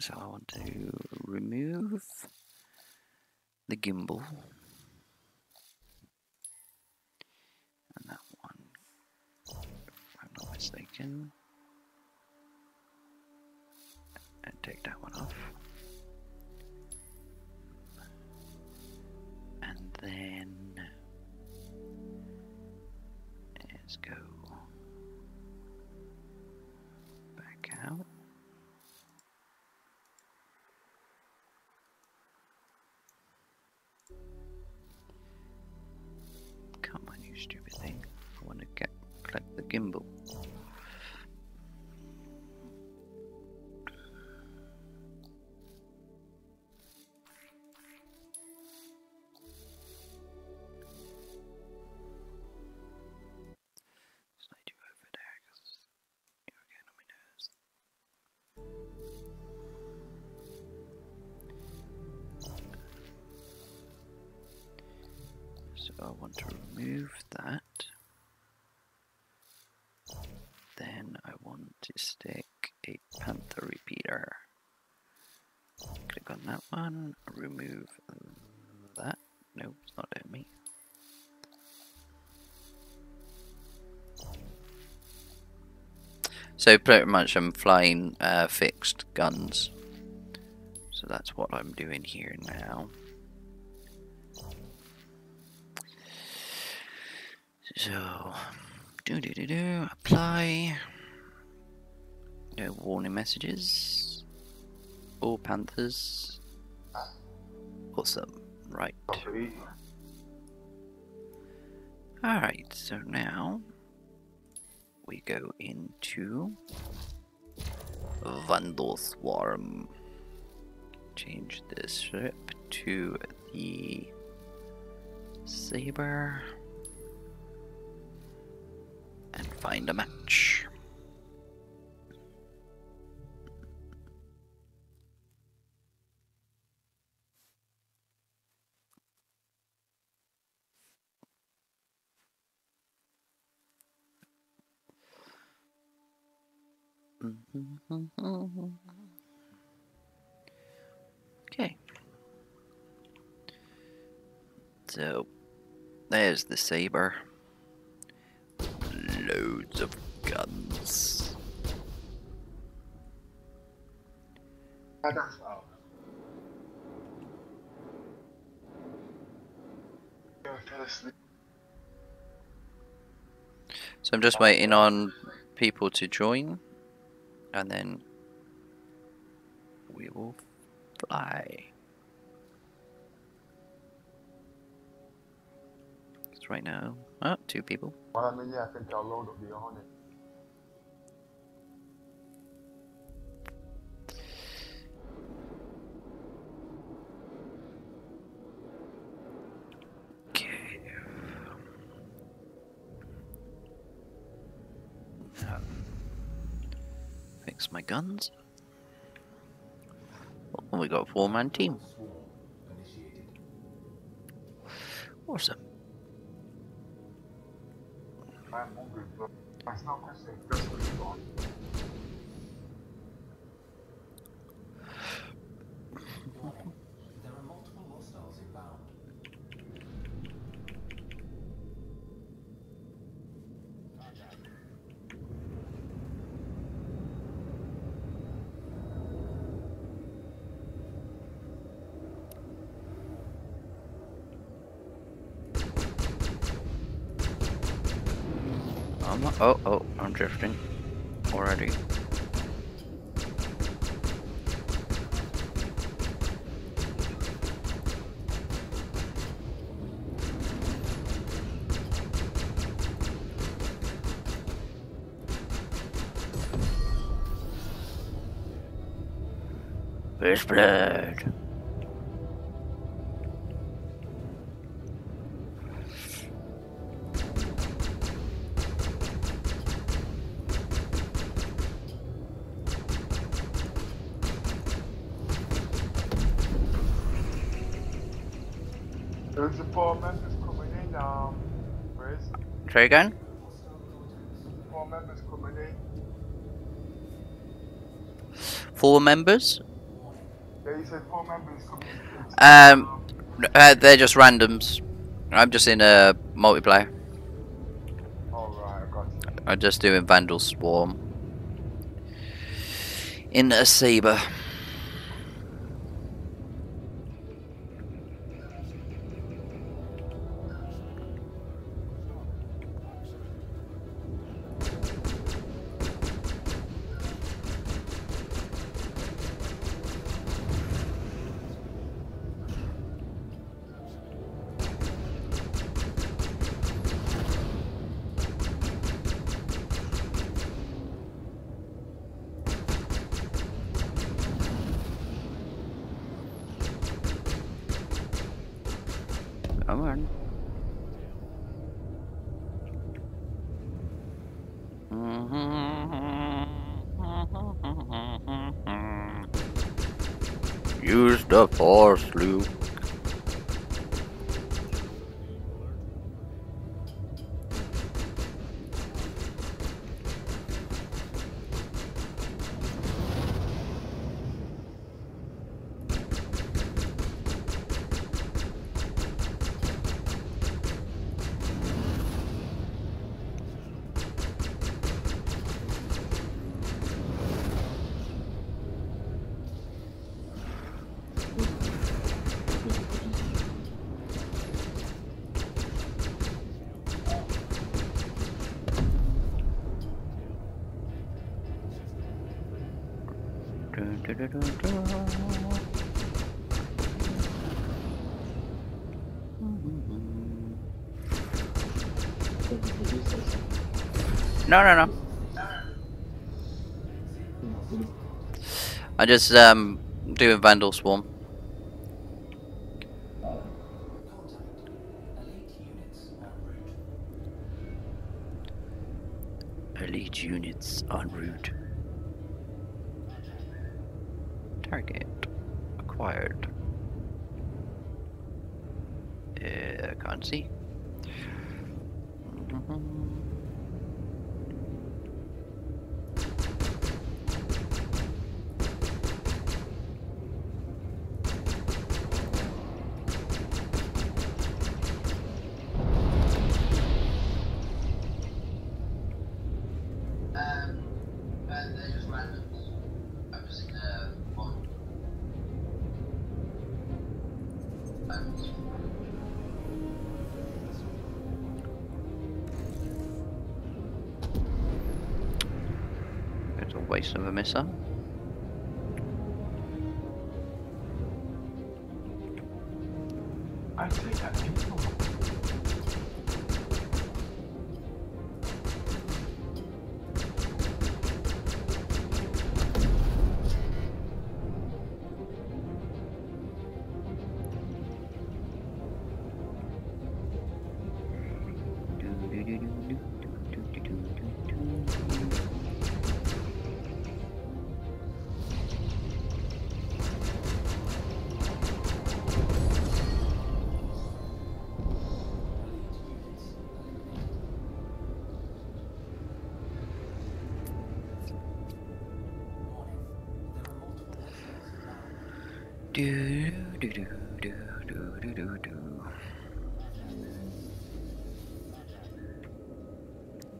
So I want to remove the gimbal and that one, if I'm not mistaken, and take that one off, and then let's go back out. Stupid thing. I want to get collect the gimbal. Slide you over there because you're getting on my nerves. So I want to remove that, then I want to stick a Panther repeater. Click on that one, remove that. Nope, it's not at me. So pretty much I'm flying uh, fixed guns, so that's what I'm doing here now. So, do do do do, apply, no warning messages, all Panthers, awesome, right. Alright, so now we go into Vanduul Swarm, change this ship to the Sabre. And find a match. Okay. So, there's the Sabre. Loads of guns. So I'm just waiting on people to join, and then we will fly. It's right now. Oh, two people. Well, I mean, yeah, I think I'll load up the Hornet. Okay. No. Fix my guns. And we got a four-man team. Awesome. Oh, oh, I'm drifting already. First blood. Try again. Four members coming in. Four members? Yeah, you said four members coming in. Um, uh, they're just randoms. I'm just in a multiplayer. Alright, I got you. I'm just doing Vanduul Swarm. In a Sabre. Come on. Use the force, Luke. No, no, no. I just um doing Vanduul Swarm. Elite units en route. Target acquired. Uh, I can't see. Waste of a missile. I think that people. Do, do, do, do, do, do, do, do.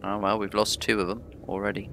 Oh well, we've lost two of them already.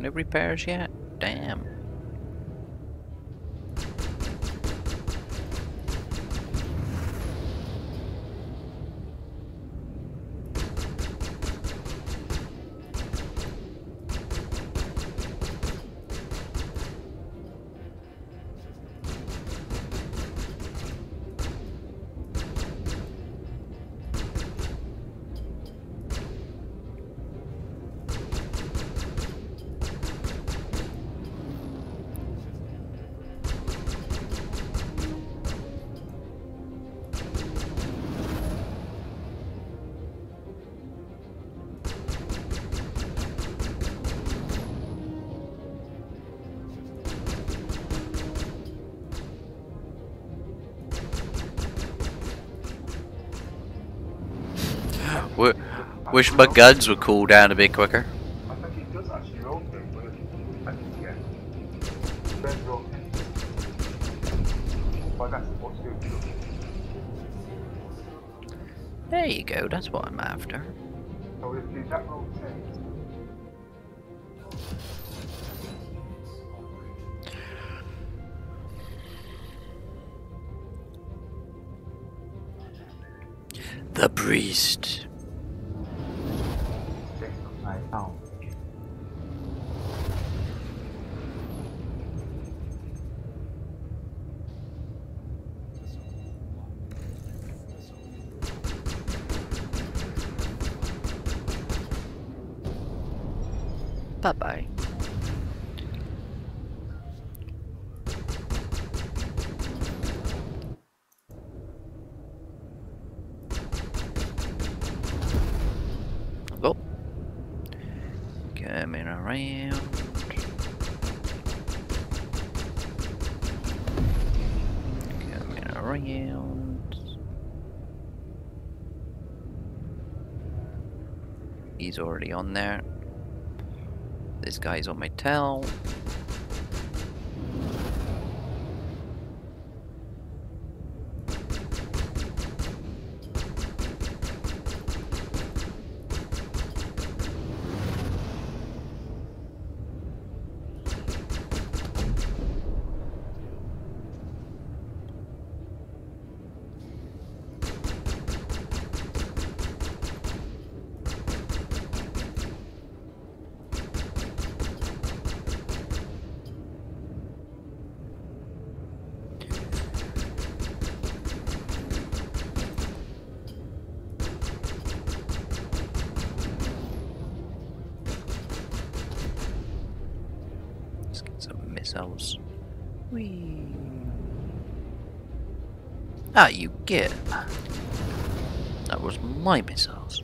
No repairs yet? Damn. Wish my guns would cool down a bit quicker. I think it does actually roll them, but I think yeah. Red roll. But that's what's good. There you go, that's what I'm after. So if the general change. The priest. I found. Bye-bye. Go. Coming around. Coming around. He's already on there. This guy's on my tail. Missiles. Whee. Ah, you get. That was my missiles.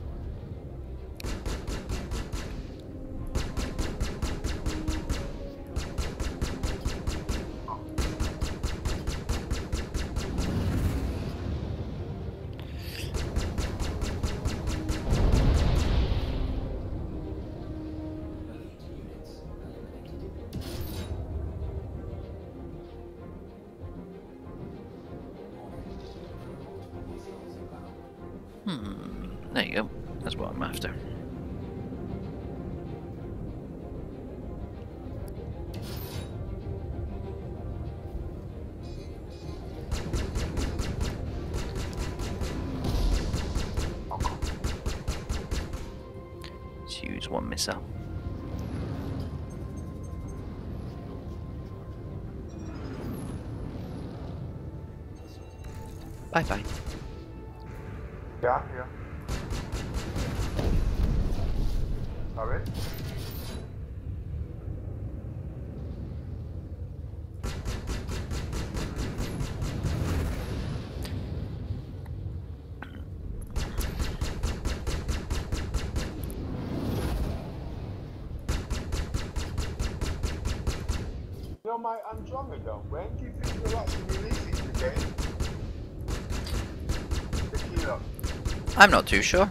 There you go, that's what I'm after. Let's use one missile. Bye bye. Yeah, yeah. Alright. You're my Andromeda. When do you think you're actually releasing the game? The kilo. I'm not too sure.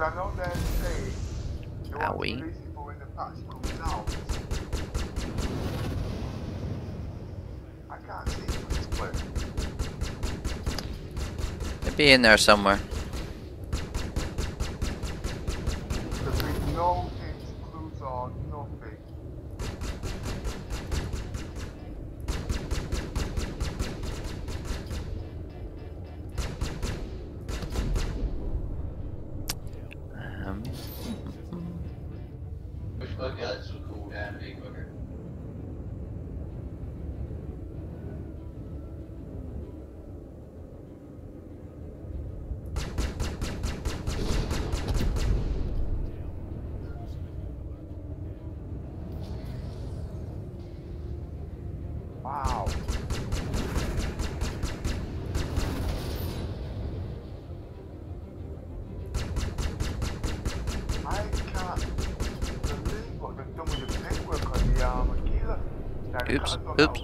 I know they say you want to release it for when the patch comes out. I can't see it when it's played. It'd be in there somewhere. Because we know it's clues or nothing. Wow. I can't believe what they've done with the network on the armadillo. Oops, oops.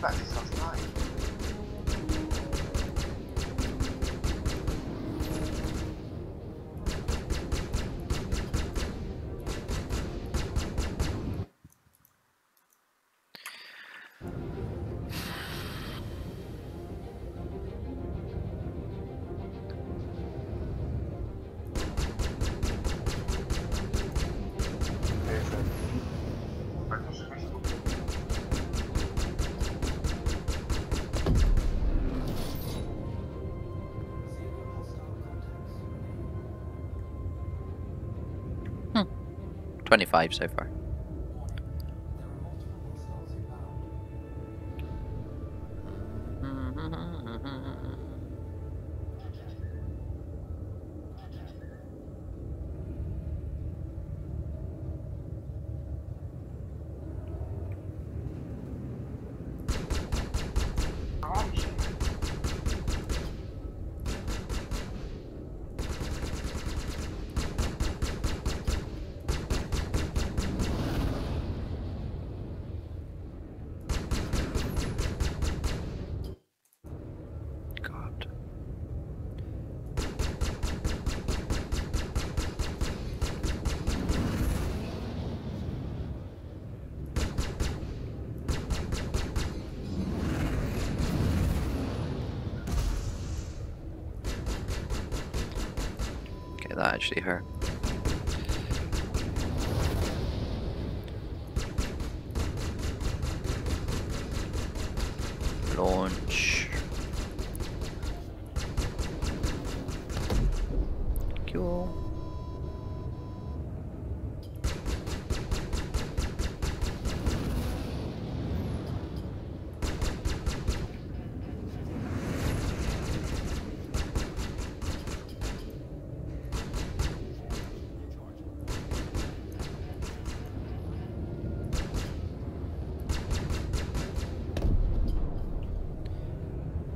That is so nice. twenty-five so far. That actually hurt. Launch. Cool.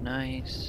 Nice.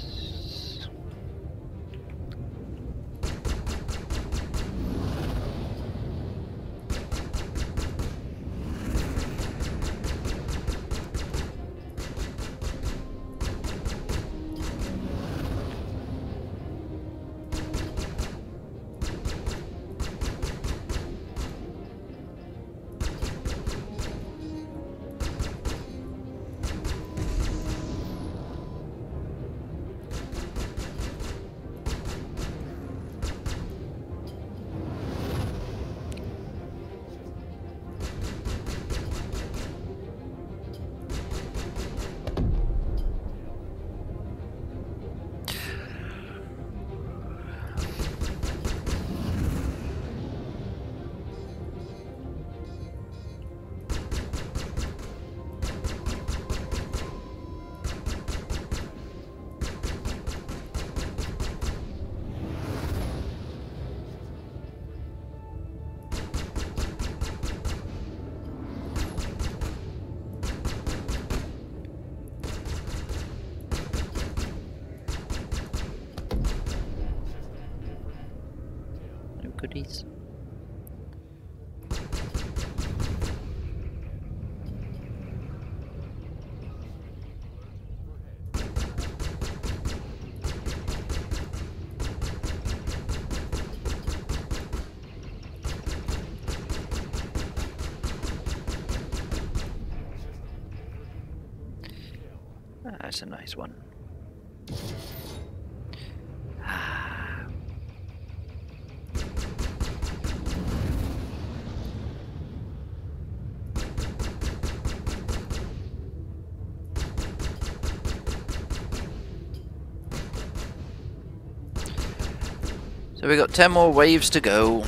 Goodies. That's a nice one. So we got ten more waves to go.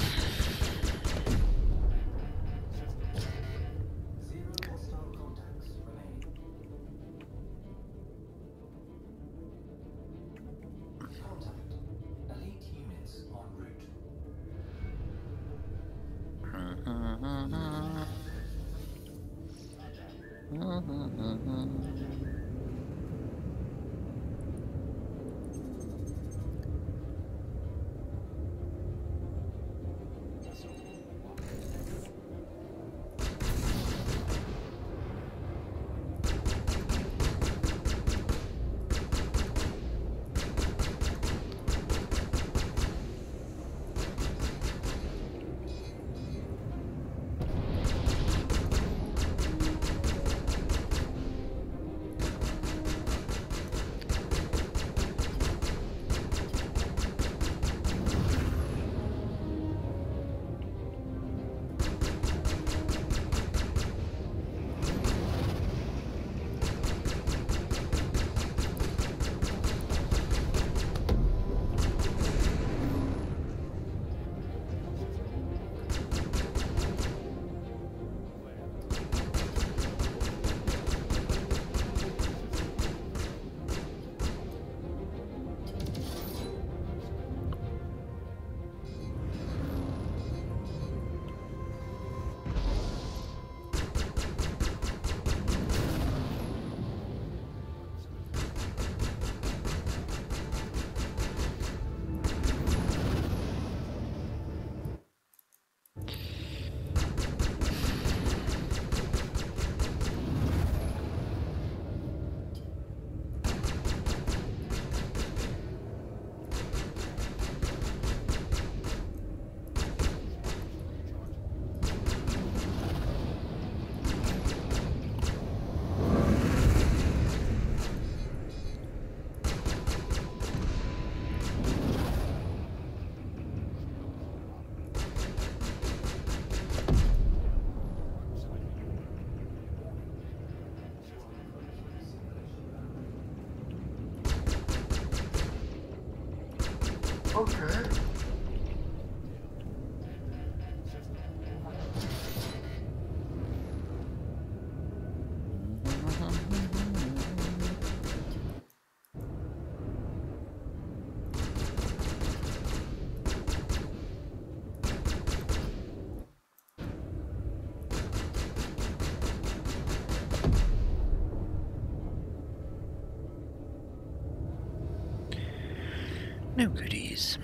No goodies.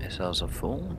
Missiles are full.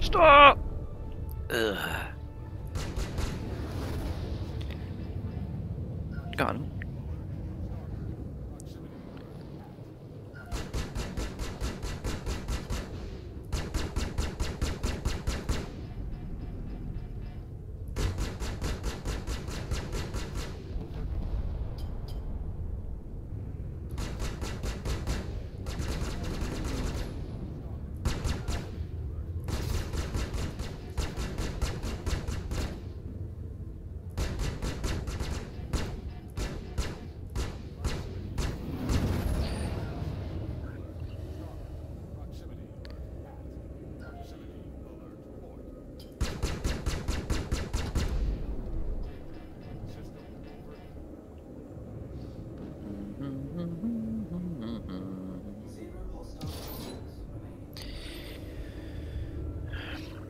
Stop! Ugh. Got him.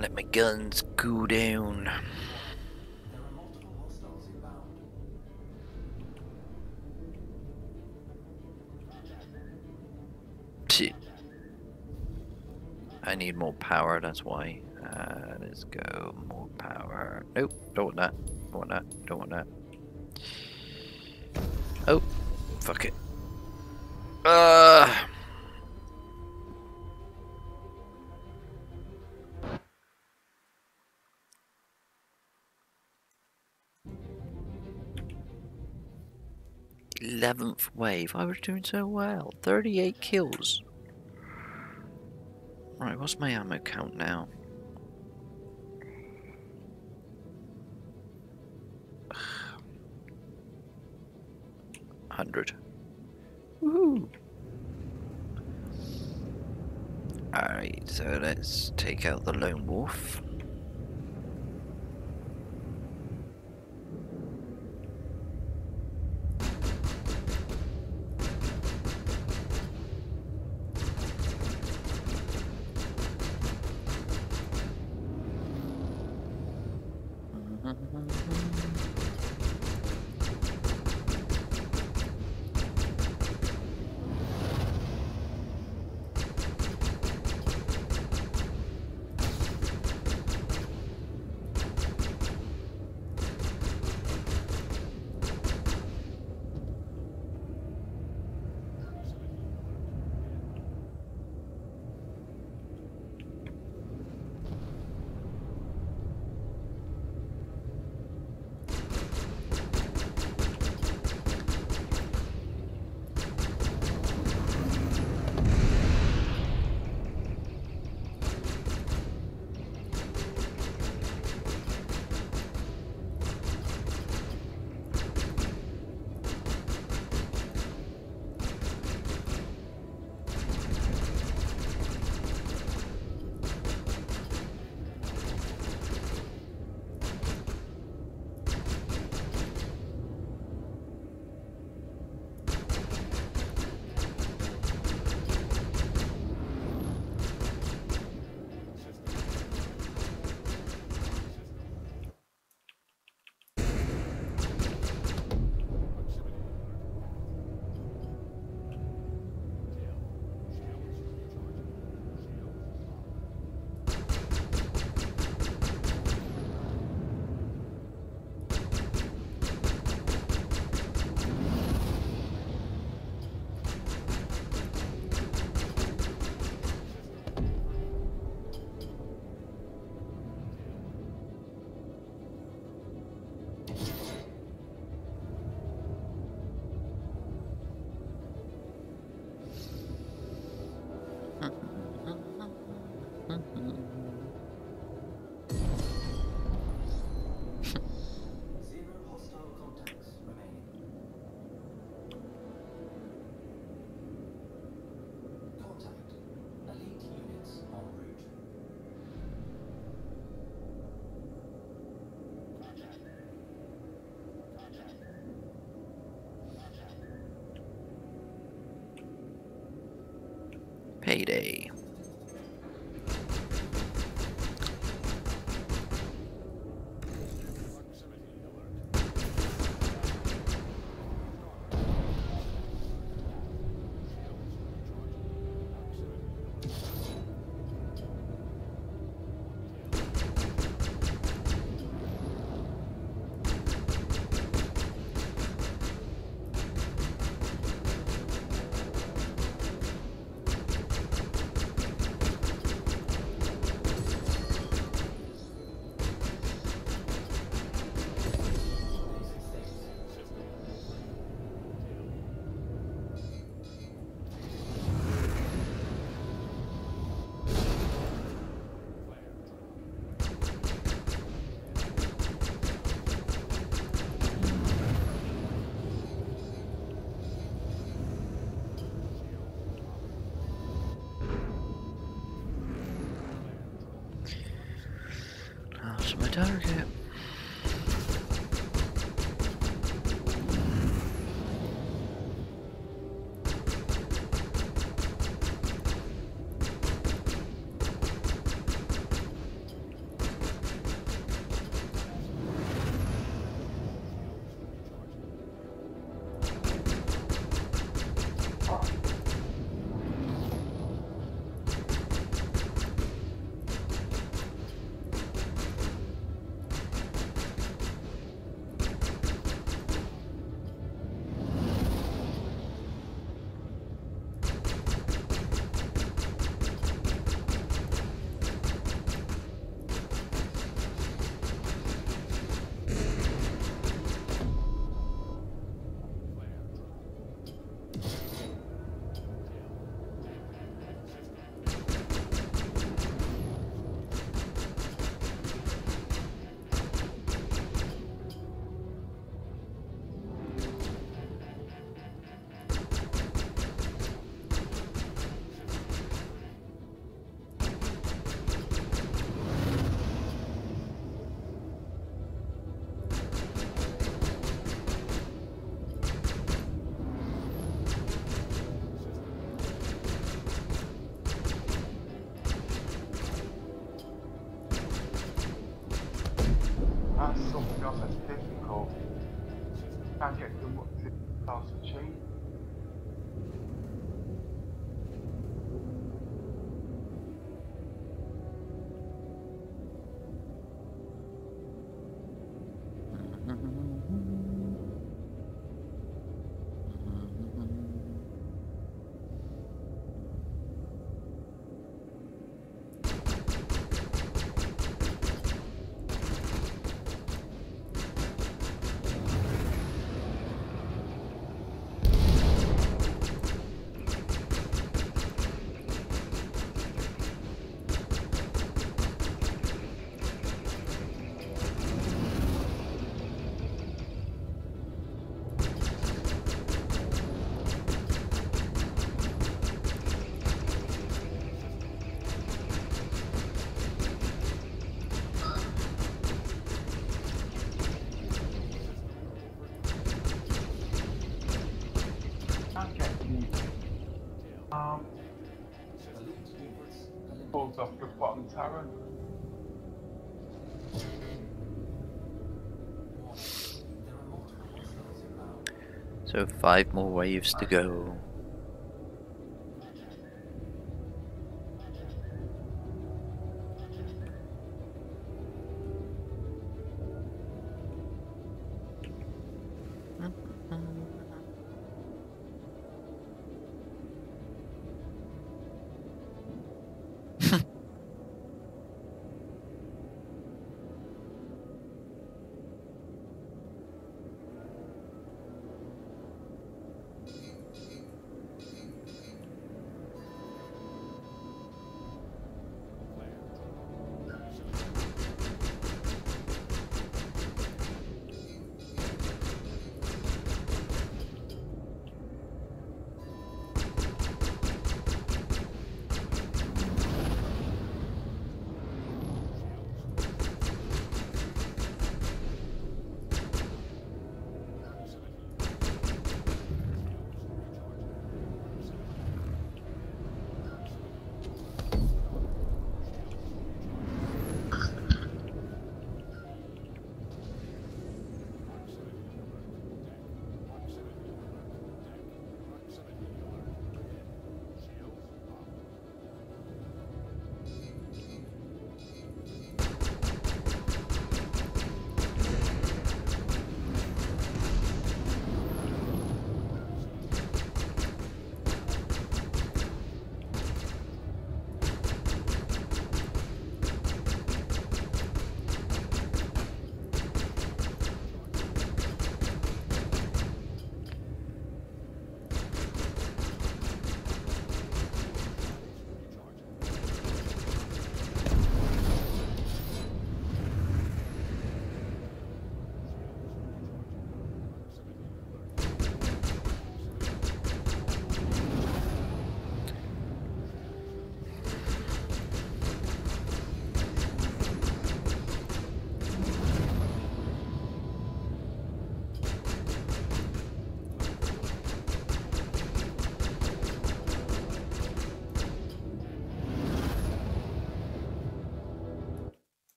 Let my guns go down. Shit. I need more power, that's why. Uh, let's go, more power. Nope, don't want that. Don't want that. Don't want that. Oh, fuck it. Uh. eleventh wave. I was doing so well. thirty-eight kills. Right, what's my ammo count now? one hundred. Woohoo! Alright, so let's take out the lone wolf. something else that's difficult. Can't get them what it allows to change. Aaron. So five more waves to go.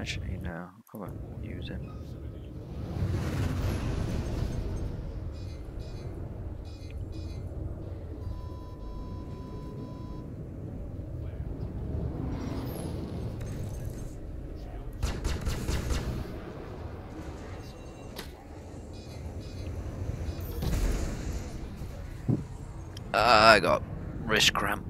Actually, no, I won't use it. I got wrist cramp.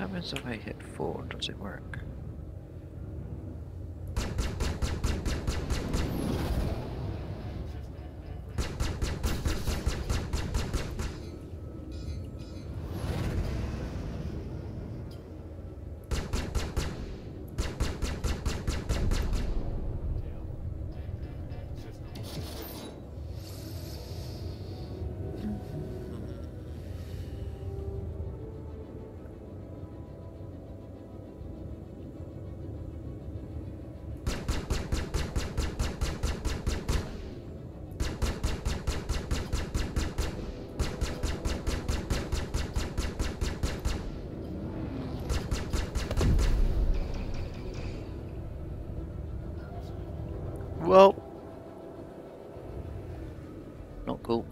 happens if I hit four? Does it work? Well, not cool.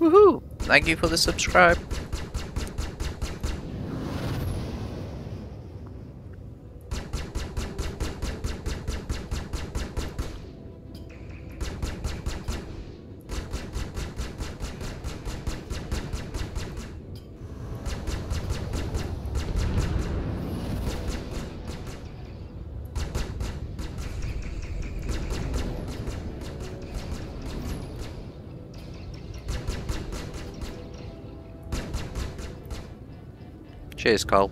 Woohoo! Thank you for the subscribe. Cheers, Cole.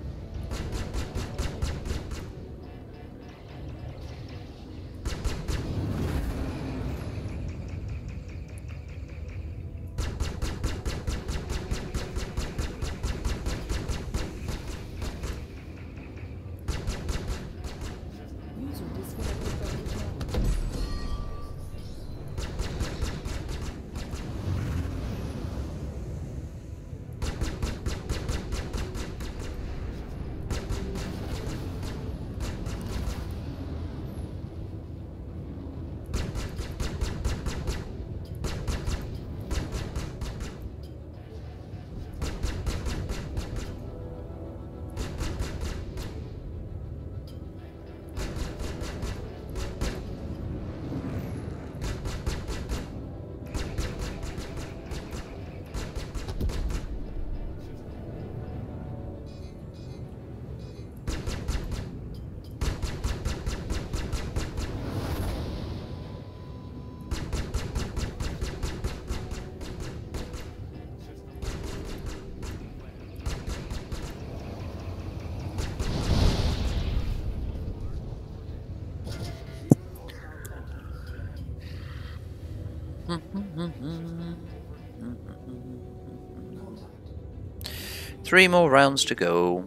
Three more rounds to go.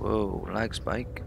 Whoa, lag spike.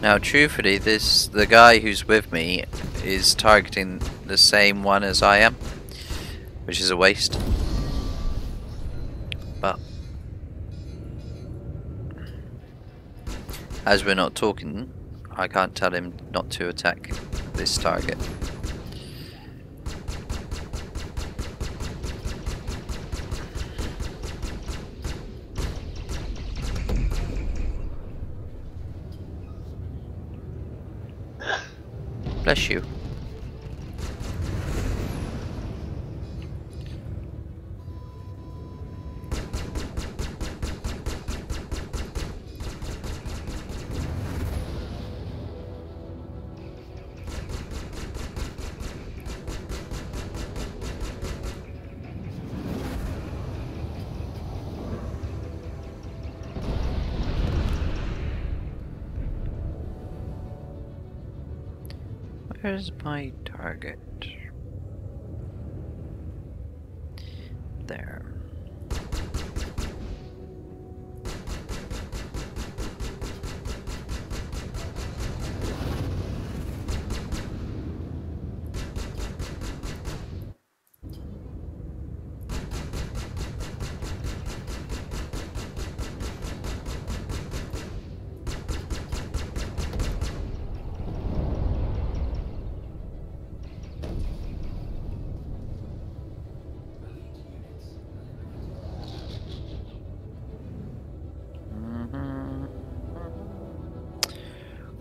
Now, truthfully, this the guy who's with me is targeting the same one as I am, which is a waste. But as we're not talking, I can't tell him not to attack this target. Bless you. Where's my target? There.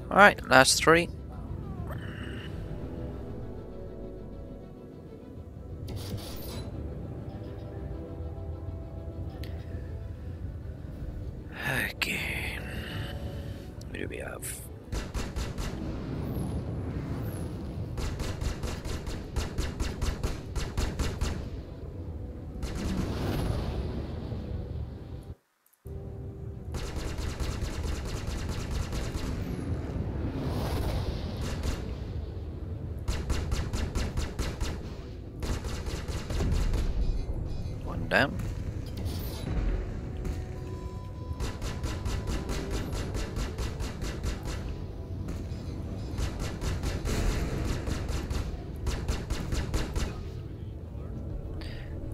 Alright, last three. Okay. Who do we have? Down.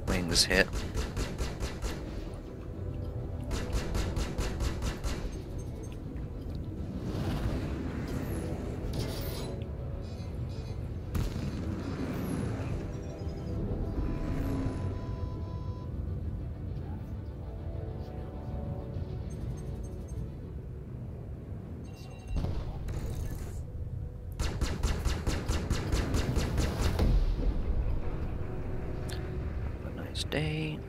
Wings hit. Day.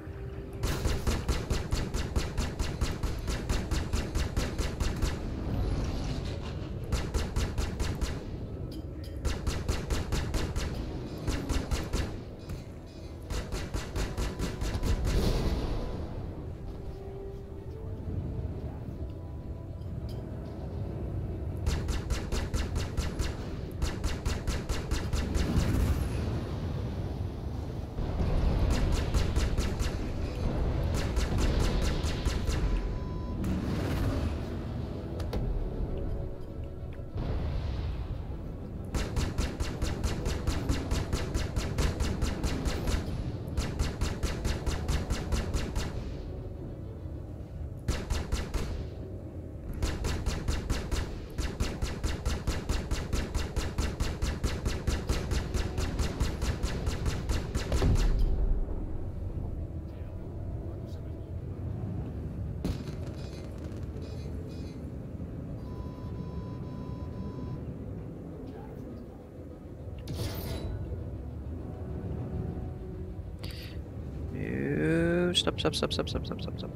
stop, stop, stop, stop, stop, stop, stop, stop.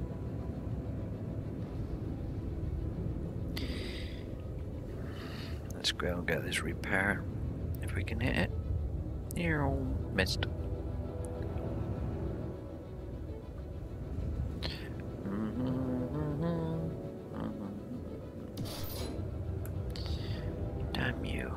Let's go and get this repair. If we can hit it. You're missed. Damn you.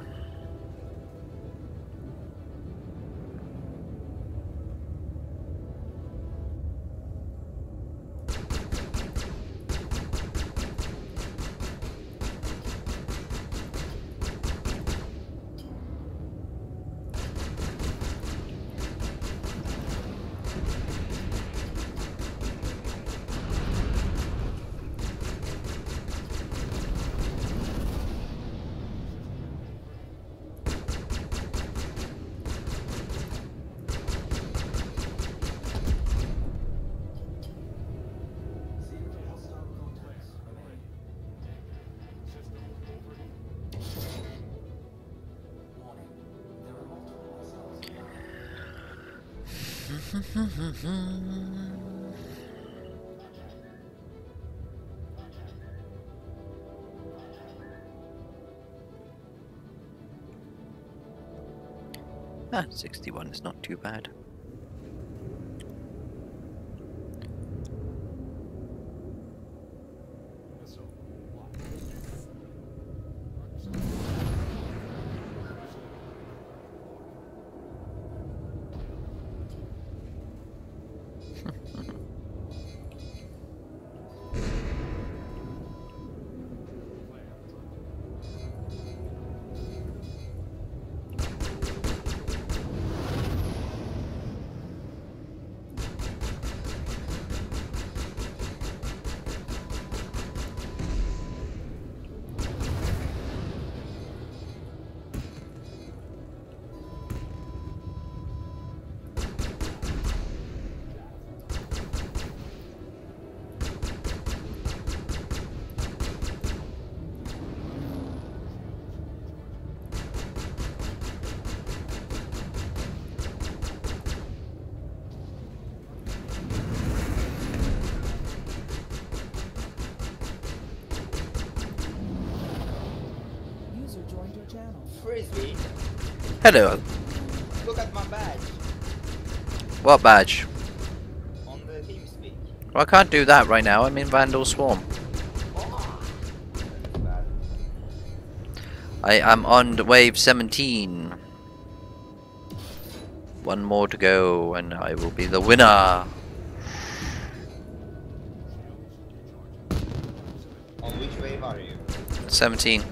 Ah, sixty-one is not too bad. Frisbee. Hello. Look at my badge. What badge? On the TeamSpeak. Well, I can't do that right now. I'm in Vanduul Swarm. Oh. I am on the wave seventeen. One more to go, and I will be the winner. On which wave are you? seventeen.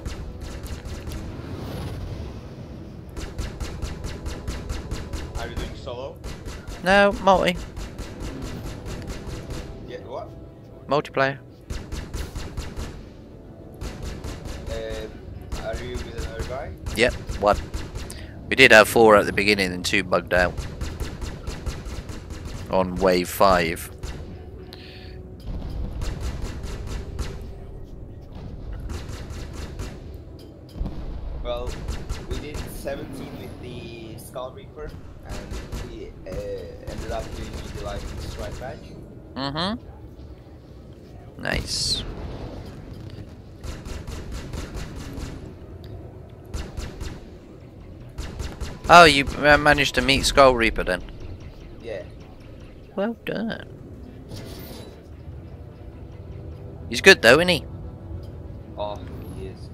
No, multi. Yeah, what? Multiplayer. Uh, are you with another guy? Yep, one. We did have four at the beginning and two bugged out. On wave five. Well, we did seventeen with the Skull Reaper and Uh, ended up doing the like strike badge. Mm-hmm. Nice. Oh, you uh, managed to meet Skull Reaper then? Yeah. Well done. He's good though, isn't he? Oh, he is.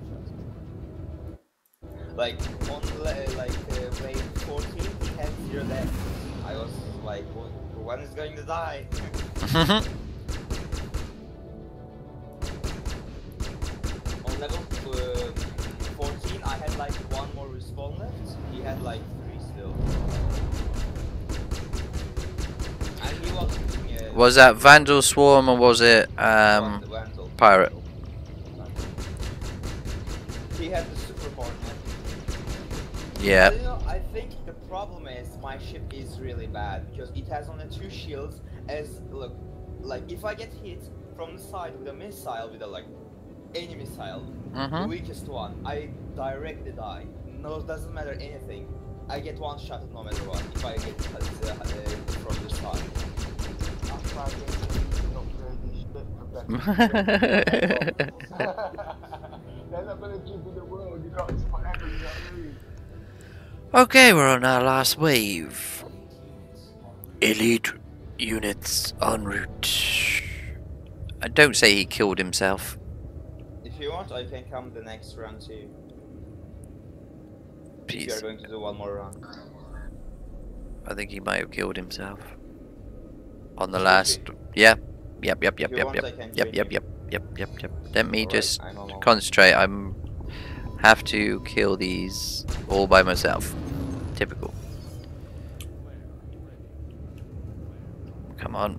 Like, on the, like, uh, wave fourteen, he has zero left. I was like, one is going to die. On level uh, fourteen, I had like one more respawn left. He had like three still. And he was uh, was that Vanduul Swarm or was it um, Vandal. Pirate? Vandal. He had the super Hornet. Yeah. You know, I think the problem is my ship is really bad because it has only two shields. As look, like if I get hit from the side with a missile, with a like any missile, mm-hmm. the weakest one, I directly die. No, it doesn't matter anything. I get one shot no matter what if I get hit uh, uh, from the side. Okay, we're on our last wave. Elite units en route. I don't say he killed himself. If you want, I can come the next round too. Please. If you are going to do one more round. I think he might have killed himself. On the last... Yeah. Yep, yep, yep, yep, yep, yep, yep, yep, yep, yep, yep. Let me just concentrate. I'm have to kill these all by myself. Typical. Come on.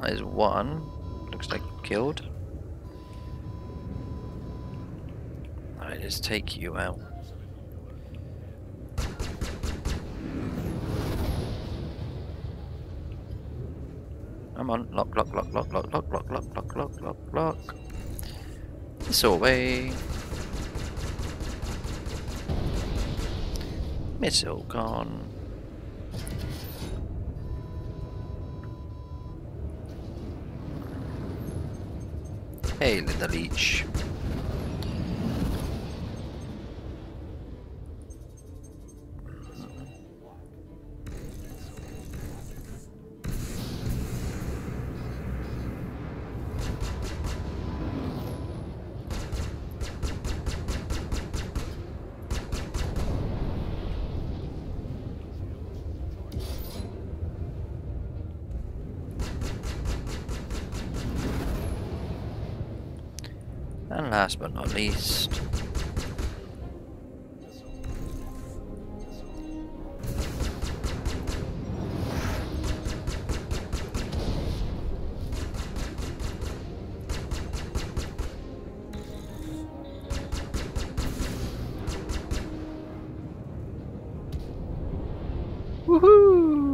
There's one. Looks like killed. I just take you out. Come on, lock, lock, lock, lock, lock, lock, lock, lock, lock, lock, lock, lock. This away. Missile gone. Hey, little leech. And last but not least, woohoo!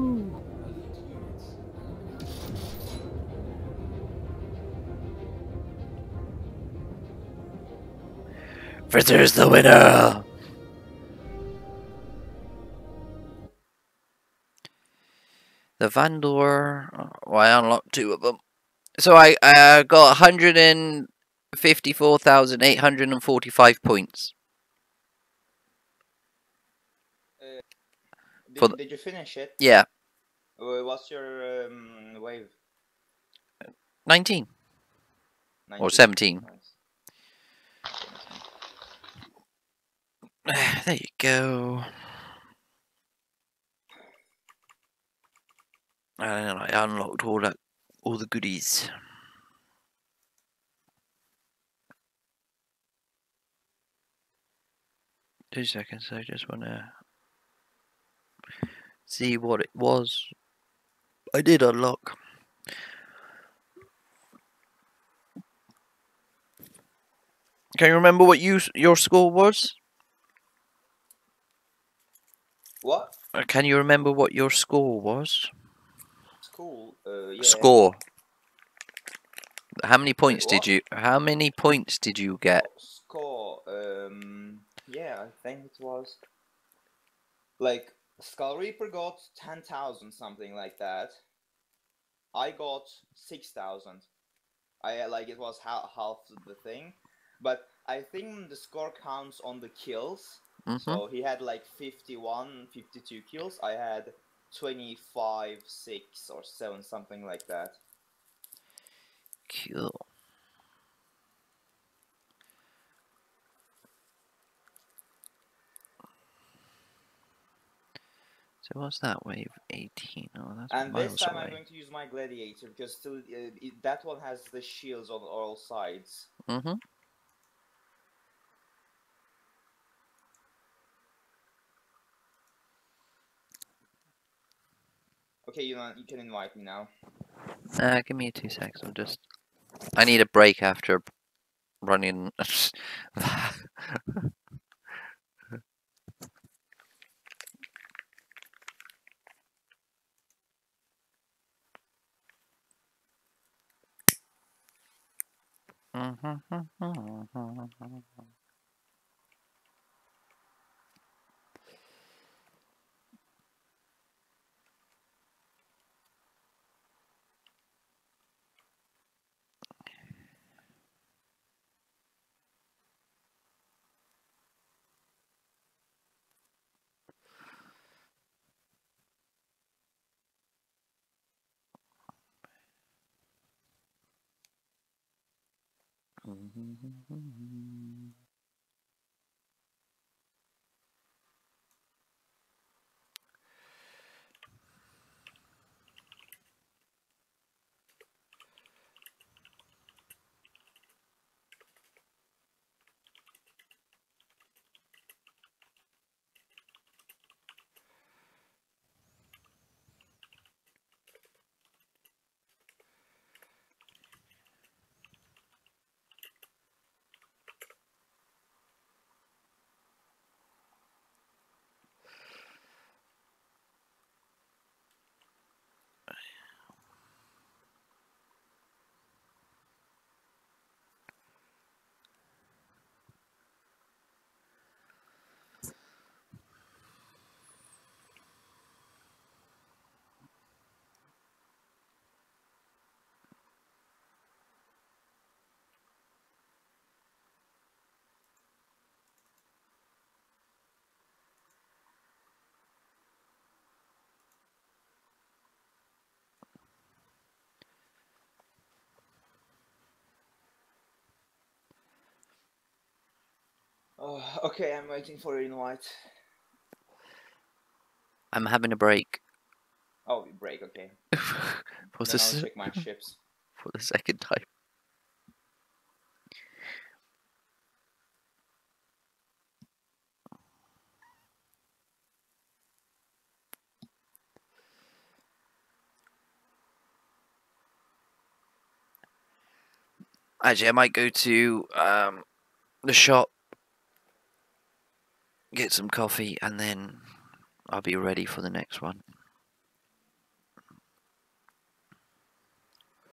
Fritter's the winner! The Vanduul... Oh, I unlocked two of them. So I uh, got one hundred fifty-four thousand eight hundred forty-five points. Uh, did, did you finish it? Yeah. What's your um, wave? nineteen. nineteen. Or seventeen. Nice. There you go. And I unlocked all that, all the goodies. Two seconds. I just want to see what it was I did unlock. Can you remember what you your score was? What? Can you remember what your score was? School, uh, yeah. Score. How many points Wait, did you? How many points did you get? Score. Um. Yeah, I think it was. Like Skull Reaper got ten thousand, something like that. I got six thousand. I like it was half half the thing, but I think the score counts on the kills. Mm-hmm. So he had like fifty-one, fifty-two kills. I had twenty-five, six or seven, something like that. Cool. So what's that wave? eighteen. Oh, that's and this time away. I'm going to use my Gladiator because still uh, it, that one has the shields on all sides. Mm-hmm. Okay, you know, you can invite me now. Uh, give me two secs, I'm just... I need a break after running... Oh, okay, I'm waiting for an invite. I'm having a break. Oh, you break, okay. for the I'll check my ships. For the second time. Actually, I might go to um, the shop. Get some coffee and then I'll be ready for the next one.